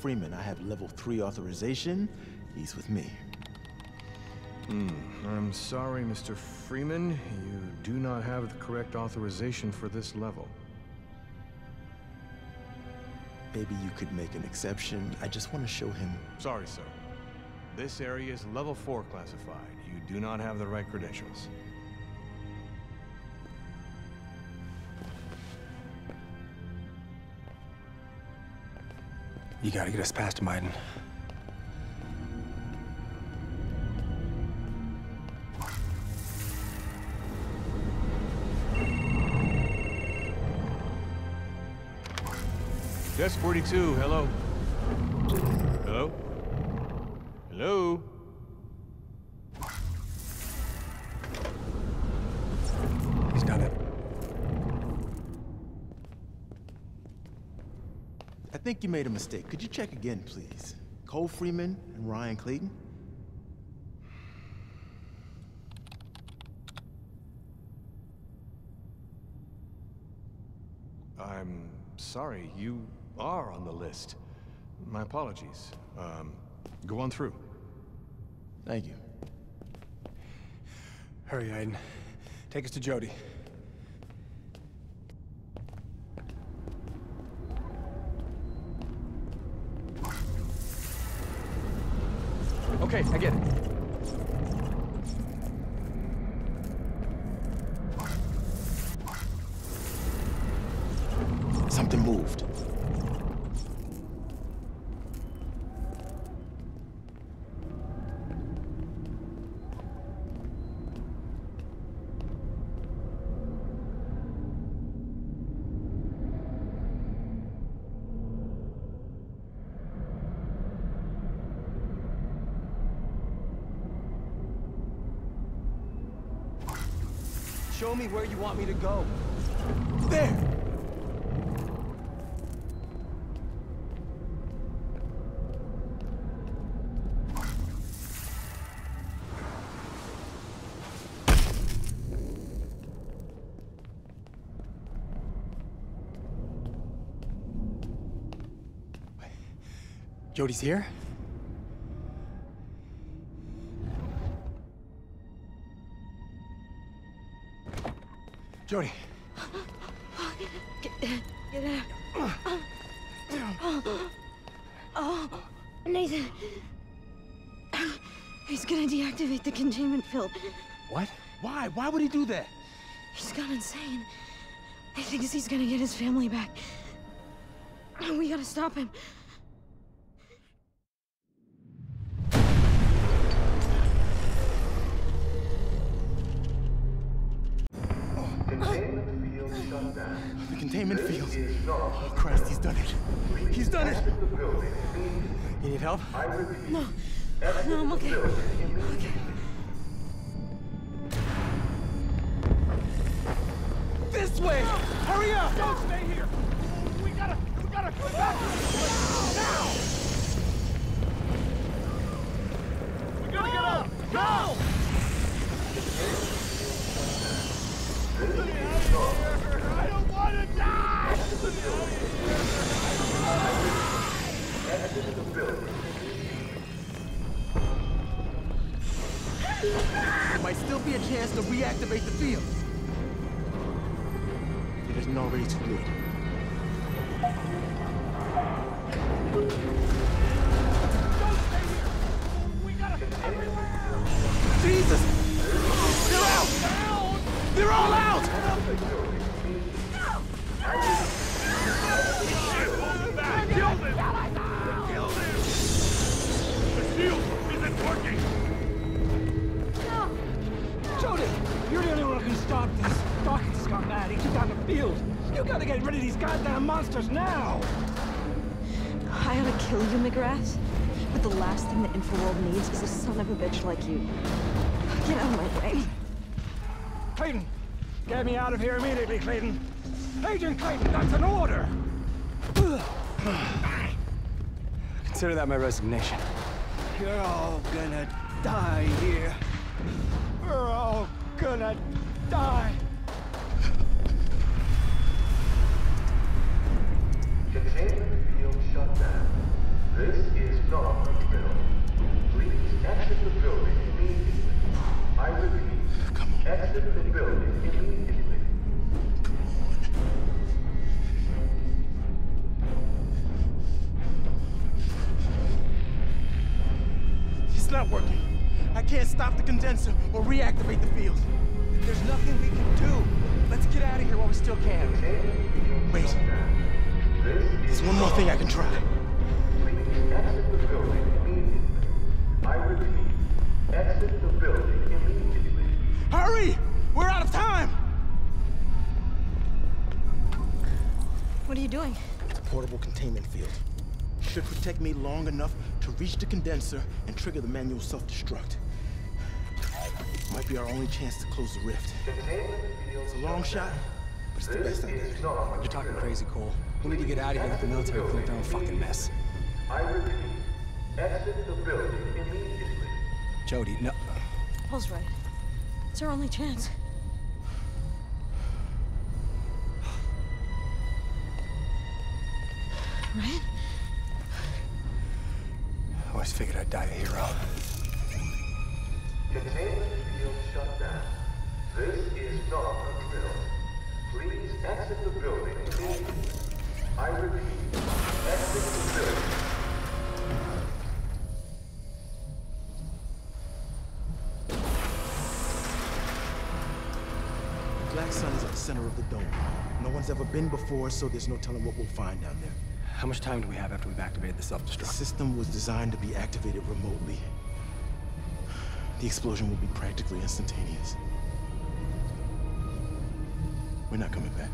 Freeman, I have level 3 authorization. He's with me. I'm sorry, Mr. Freeman. You do not have the correct authorization for this level. Maybe you could make an exception. I just want to show him. Sorry, sir. This area is level 4 classified. You do not have the right credentials. You gotta get us past him, Aiden. Desk 42, hello. Hello? Hello? He's done it. I think you made a mistake. Could you check again, please? Cole Freeman and Ryan Clayton? I'm sorry, you are on the list. My apologies. Go on through. Thank you. Hurry, Aiden. Take us to Jodie. Okay, I get it. Something moved. Show me where you want me to go. There! Jodie's here? Jodie. Get out. Oh, Nathan. He's gonna deactivate the containment field. What? Why? Why would he do that? He's gone insane. He thinks he's gonna get his family back. We gotta stop him. The containment field. Oh, Christ, he's done it. He's done it! You need help? No. No, I'm okay. Okay. This way! No. Hurry up! Don't stay here! We gotta come back to this place now! We gotta get up! Go! I don't want to die! There might still be a chance to reactivate the field. It isn't already too late. Don't stay here! We gotta everywhere! Jesus! They're out! Down. They're all out! No! Kill them! Kill them! The shield isn't working! No! Jodie! You're the only one who can stop this! Dawkins has gone mad. He took down the field. You gotta get rid of these goddamn monsters now! I ought to kill you, McGrath. But the last thing the Infraworld needs is a son of a bitch like you. Get out of my way. Clayton! Get me out of here immediately, Clayton! Agent Clayton, that's an order! Consider that my resignation. You're all gonna die here. We're all gonna die. Shut down. This is not a drill. Please exit the building immediately. I repeat, come on. Exit the building immediately. Come on. It's not working. I can't stop the condenser or reactivate the field. There's nothing we can do. Let's get out of here while we still can. Wait. There's one more thing I can try. Please exit the building immediately. I repeat, exit the building immediately. Hurry! We're out of time! What are you doing? It's a portable containment field. It should protect me long enough to reach the condenser and trigger the manual self-destruct. It might be our only chance to close the rift. It's a long shot, but it's the best I got. You're talking crazy, Cole. We need to get out of here with the military pulling down a fucking mess. I repeat, exit the building immediately. Jodie, no. Paul's right. It's our only chance. Right? I always figured I'd die a hero. Containment field shut down. This is not a drill. Please exit the building immediately. I repeat, exit the building. Black Sun is at the center of the dome. No one's ever been before, so there's no telling what we'll find down there. How much time do we have after we've activated the self-destruct? The system was designed to be activated remotely. The explosion will be practically instantaneous. We're not coming back.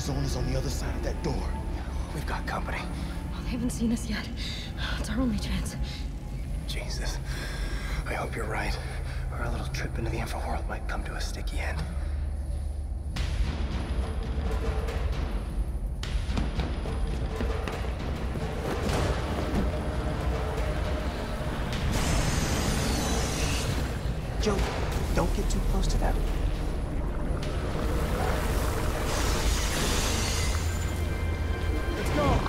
Zone is on the other side of that door. We've got company. Well, they haven't seen us yet. It's our only chance. Jesus. I hope you're right. or our little trip into the Infraworld might come to a sticky end. Joe, don't get too close to them. Let's go!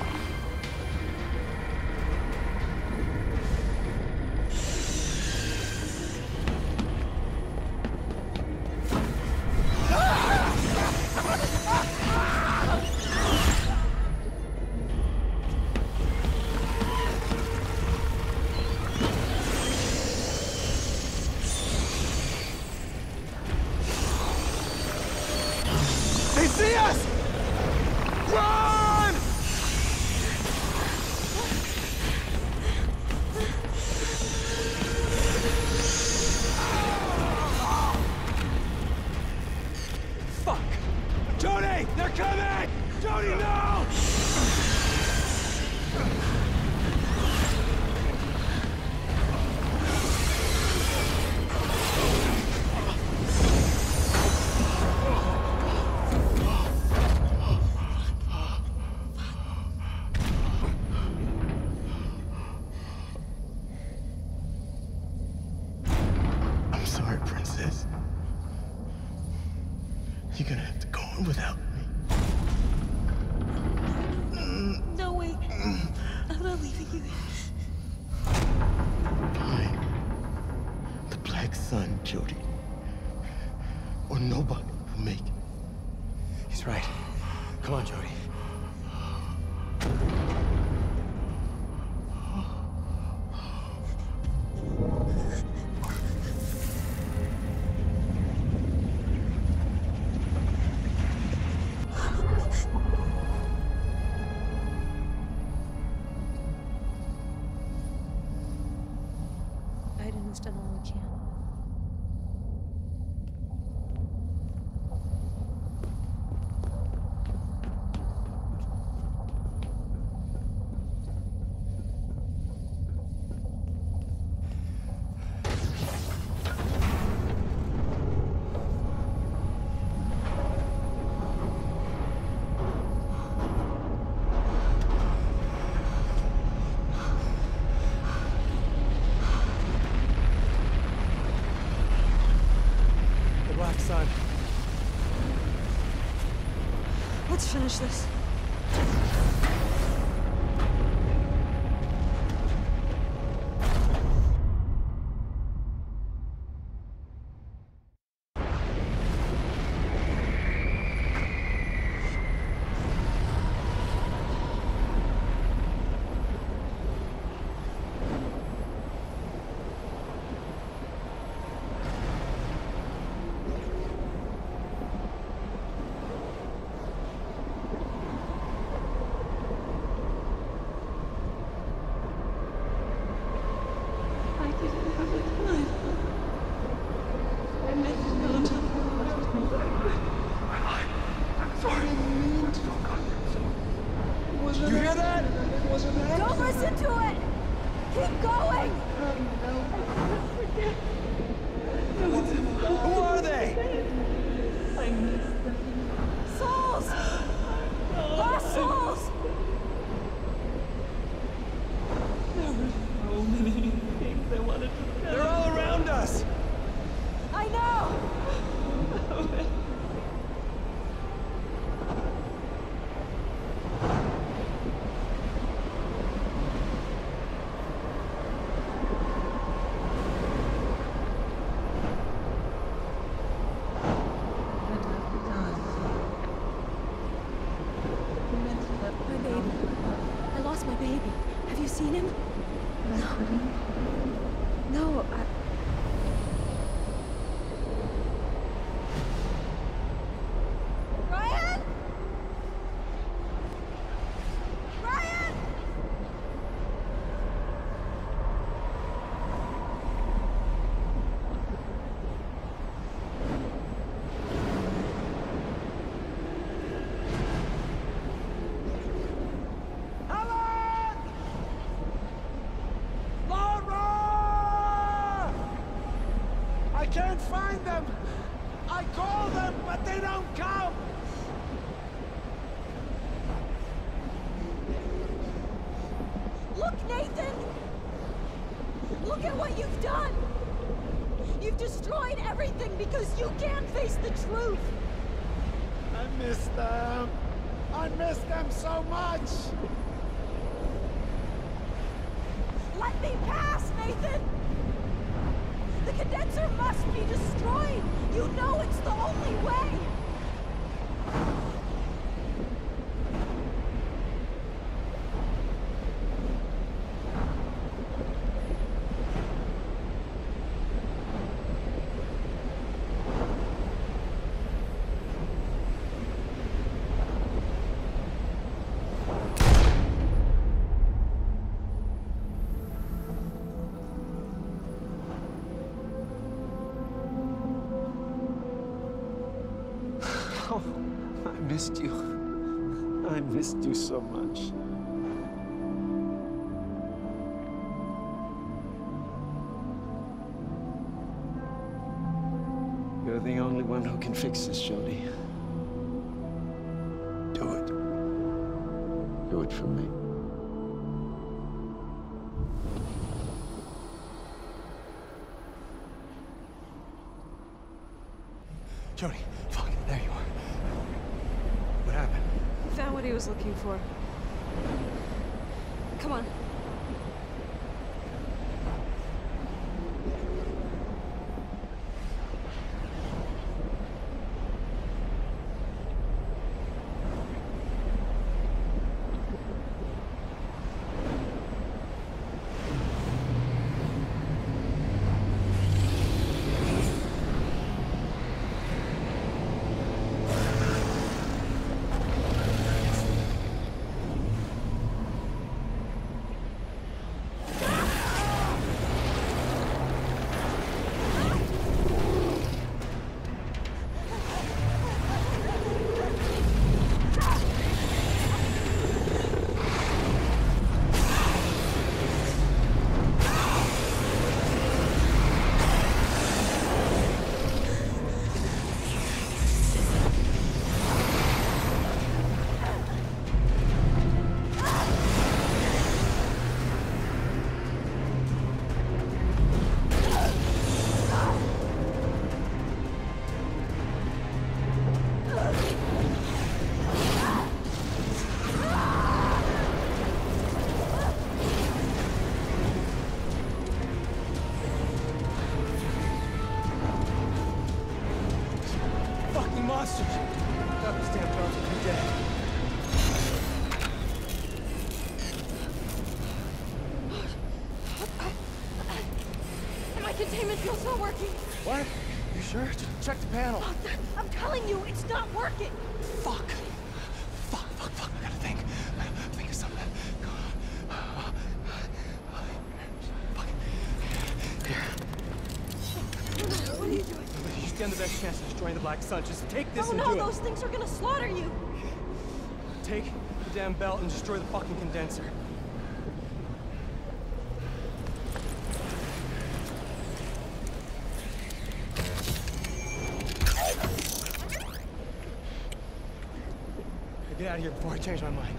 Let's finish this. find them. I call them, but they don't come. Look, Nathan! Look at what you've done! You've destroyed everything because you can't face the truth! I miss them! I miss them so much! Let me pass, Nathan! The condenser must be destroyed! You know it's the only way! You're the only one who can fix this, Jodie. Do it. Do it for me. Jodie, fuck, there you are. What happened? He found what he was looking for. Come on. What? You sure? Check the panel. I'm telling you, it's not working. Fuck. Fuck, fuck, fuck. I gotta think. Think of something. Go on. Fuck. Here. What are you doing? You stand the best chance of destroying the Black Sun. Just take this and do it. Oh no, those things are gonna slaughter you. Take the damn belt and destroy the fucking condenser. Get out of here before I change my mind.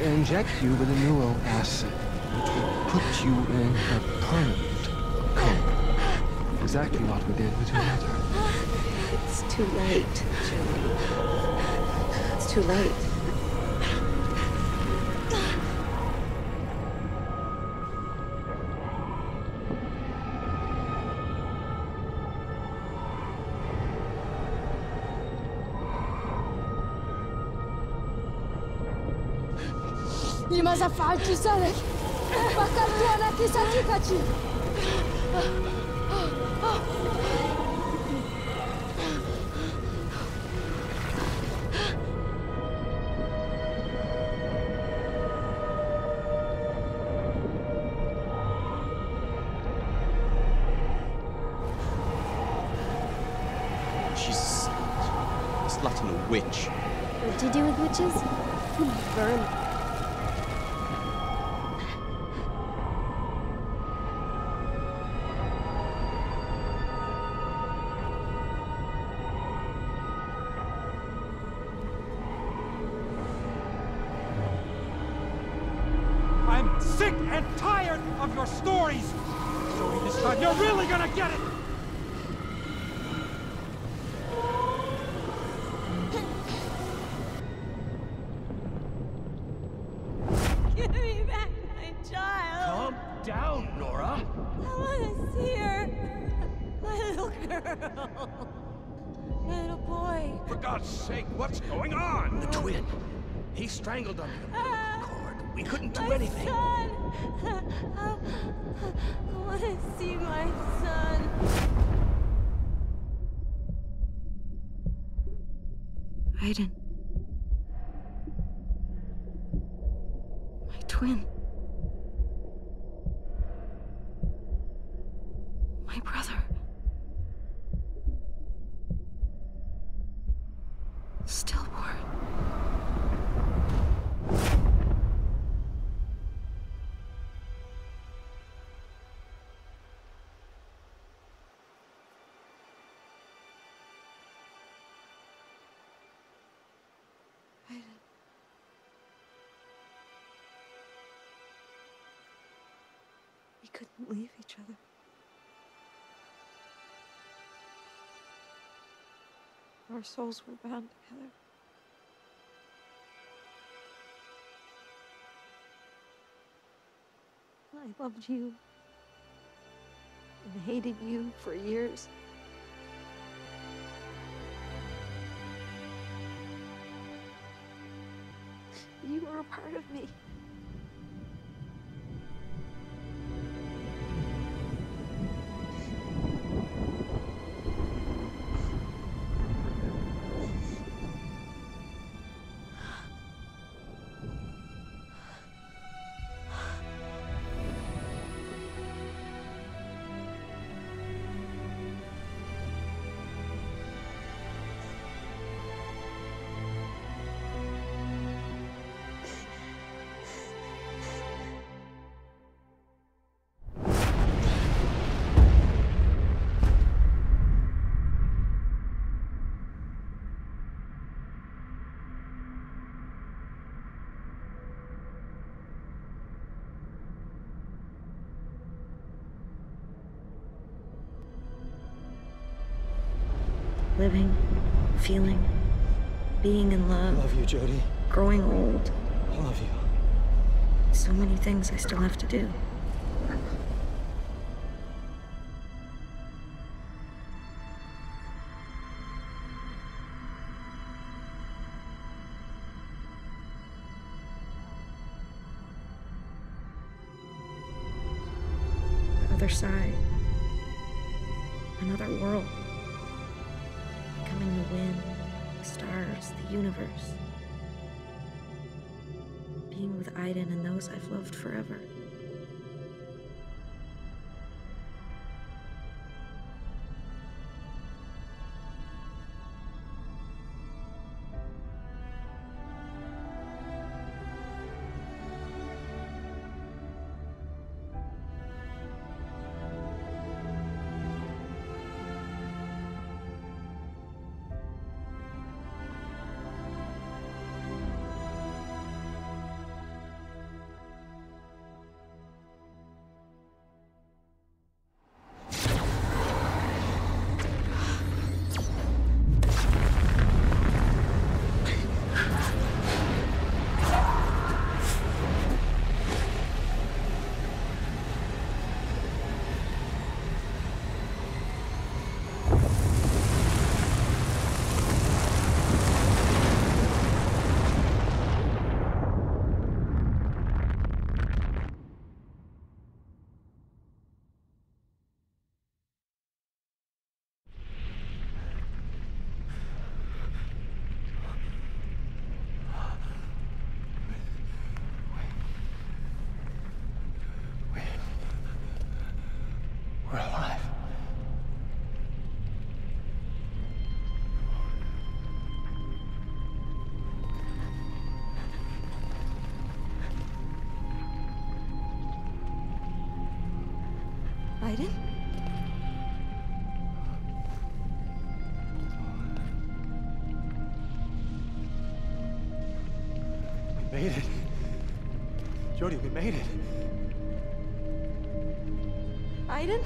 Inject you with a neural acid, which will put you in a permanent coma. Exactly what we did with your mother. It's too late, Jodie. It's too late. Не мазафаджу салек. Jesus. This Latin a witch. What do you do with witches? Burn them. Strangled on the cord. We couldn't do anything. Son. I want to see my son. Aiden. My twin. My brother. Stillborn. Couldn't leave each other. Our souls were bound together. I loved you and hated you for years. You were a part of me. Living, feeling, being in love. I love you, Jodie. Growing old. I love you. So many things I still have to do. The other side. Another world. The wind, the stars, the universe. Being with Aiden and those I've loved forever. cabin? We made it. Jodie, we made it. Aiden?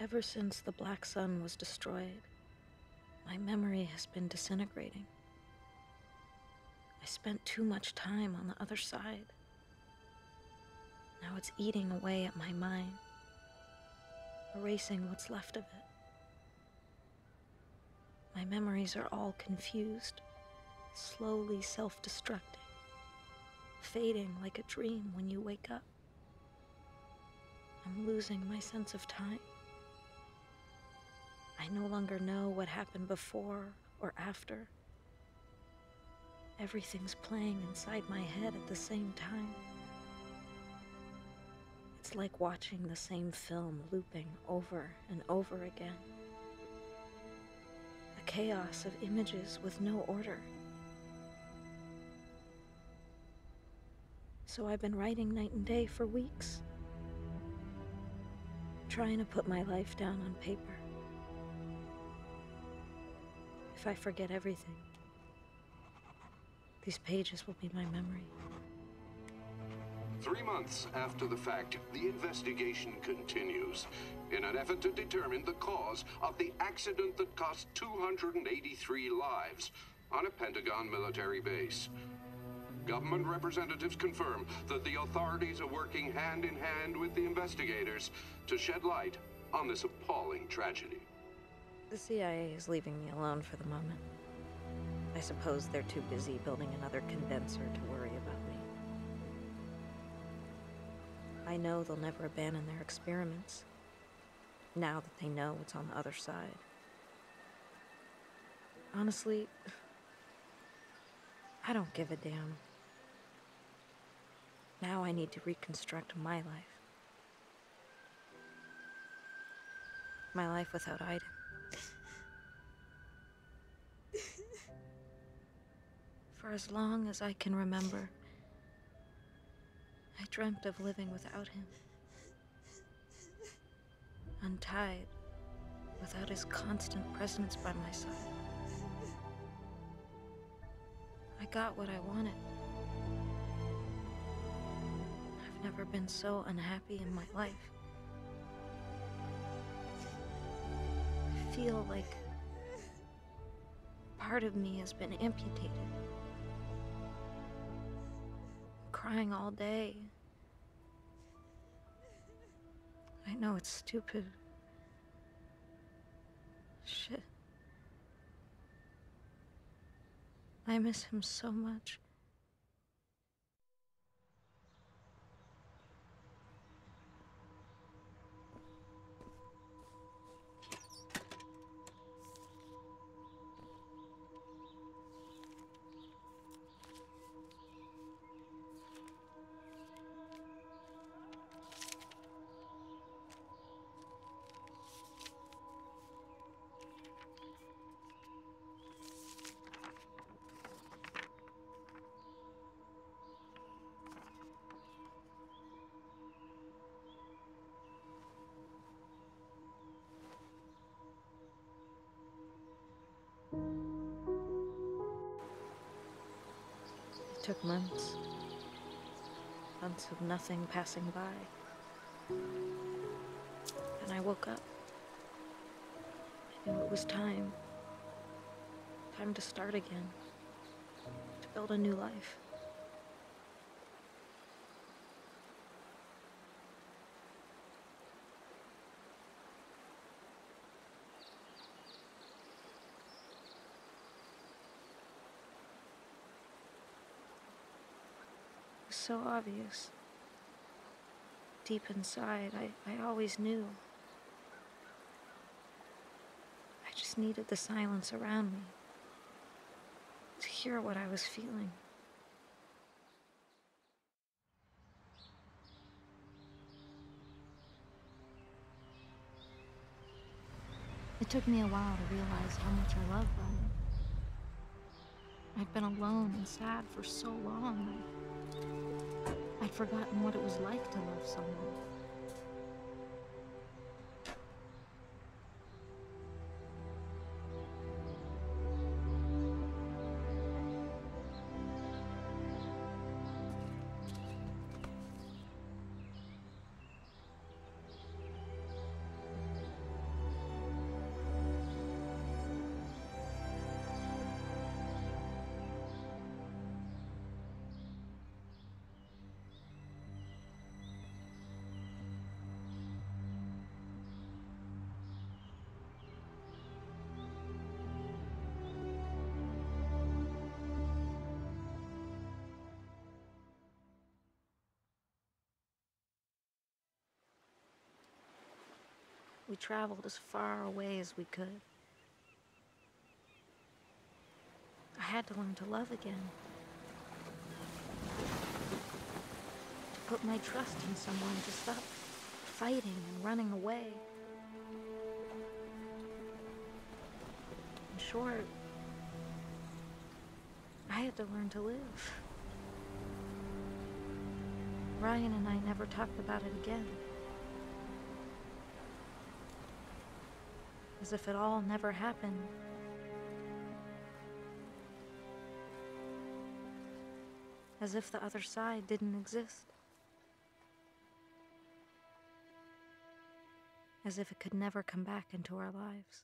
Ever since the Black Sun was destroyed, my memory has been disintegrating. I spent too much time on the other side. Now it's eating away at my mind, erasing what's left of it. My memories are all confused, slowly self-destructing, fading like a dream when you wake up. I'm losing my sense of time. I no longer know what happened before or after. Everything's playing inside my head at the same time. It's like watching the same film looping over and over again. A chaos of images with no order. So I've been writing night and day for weeks, trying to put my life down on paper. If I forget everything, these pages will be my memory. 3 months after the fact, the investigation continues in an effort to determine the cause of the accident that cost 283 lives on a Pentagon military base. Government representatives confirm that the authorities are working hand in hand with the investigators to shed light on this appalling tragedy. The CIA is leaving me alone for the moment. I suppose they're too busy building another condenser to worry about me. I know they'll never abandon their experiments, now that they know what's on the other side. Honestly, I don't give a damn. Now I need to reconstruct my life. My life without Aiden. For as long as I can remember, I dreamt of living without him. Untied, without his constant presence by my side. I got what I wanted. I've never been so unhappy in my life. I feel like part of me has been amputated. Crying all day. I know it's stupid. Shit. I miss him so much. Took months. Months of nothing passing by. And I woke up. I knew it was time. Time to start again. To build a new life. So obvious. Deep inside, I always knew. I just needed the silence around me to hear what I was feeling. It took me a while to realize how much I loved Ryan. I'd been alone and sad for so long. I'd forgotten what it was like to love someone. We traveled as far away as we could. I had to learn to love again. To put my trust in someone, to stop fighting and running away. In short, I had to learn to live. Ryan and I never talked about it again. As if it all never happened. As if the other side didn't exist. As if it could never come back into our lives.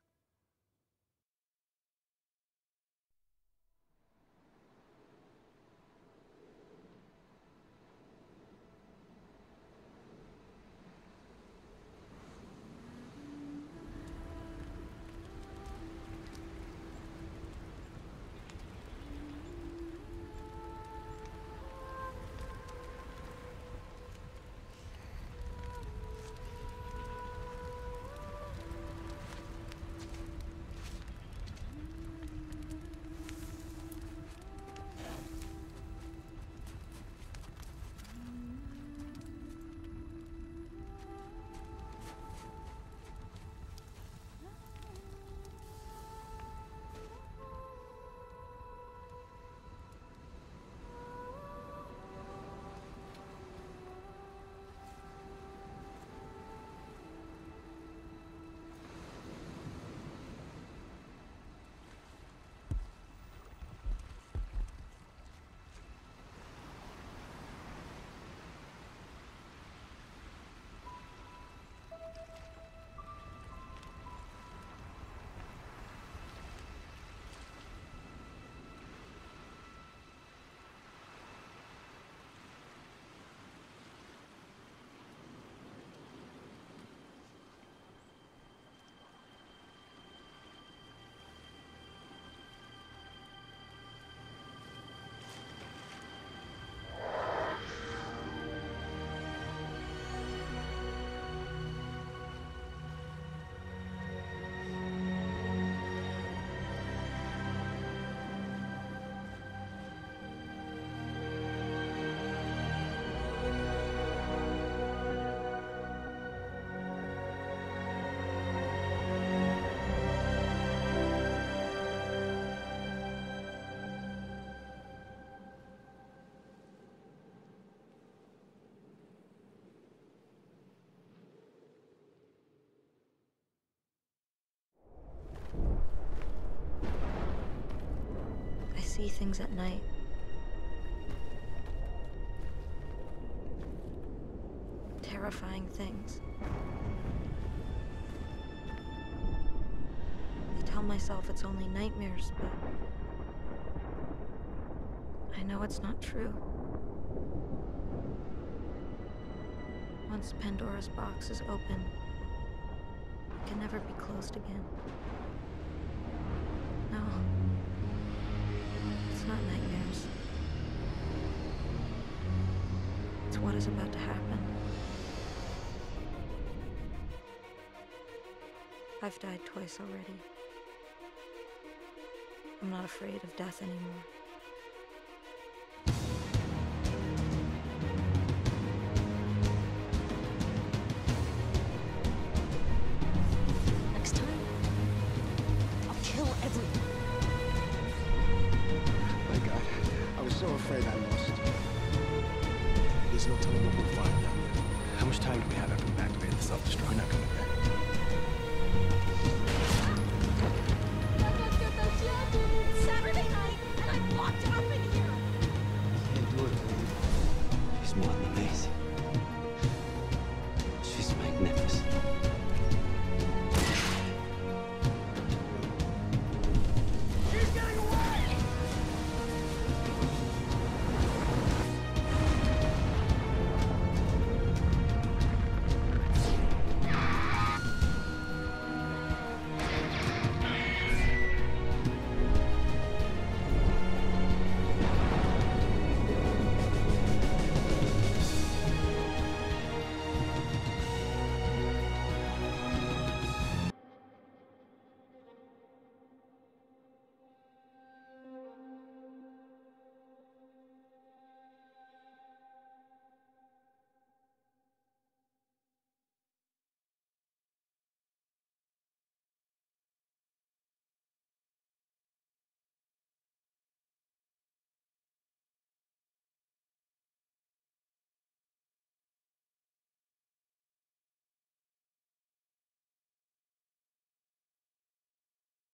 I see things at night. terrifying things. I tell myself it's only nightmares, but I know it's not true. Once Pandora's box is open, it can never be closed again. No, it's not nightmares. It's what is about to happen. I've died twice already. I'm not afraid of death anymore.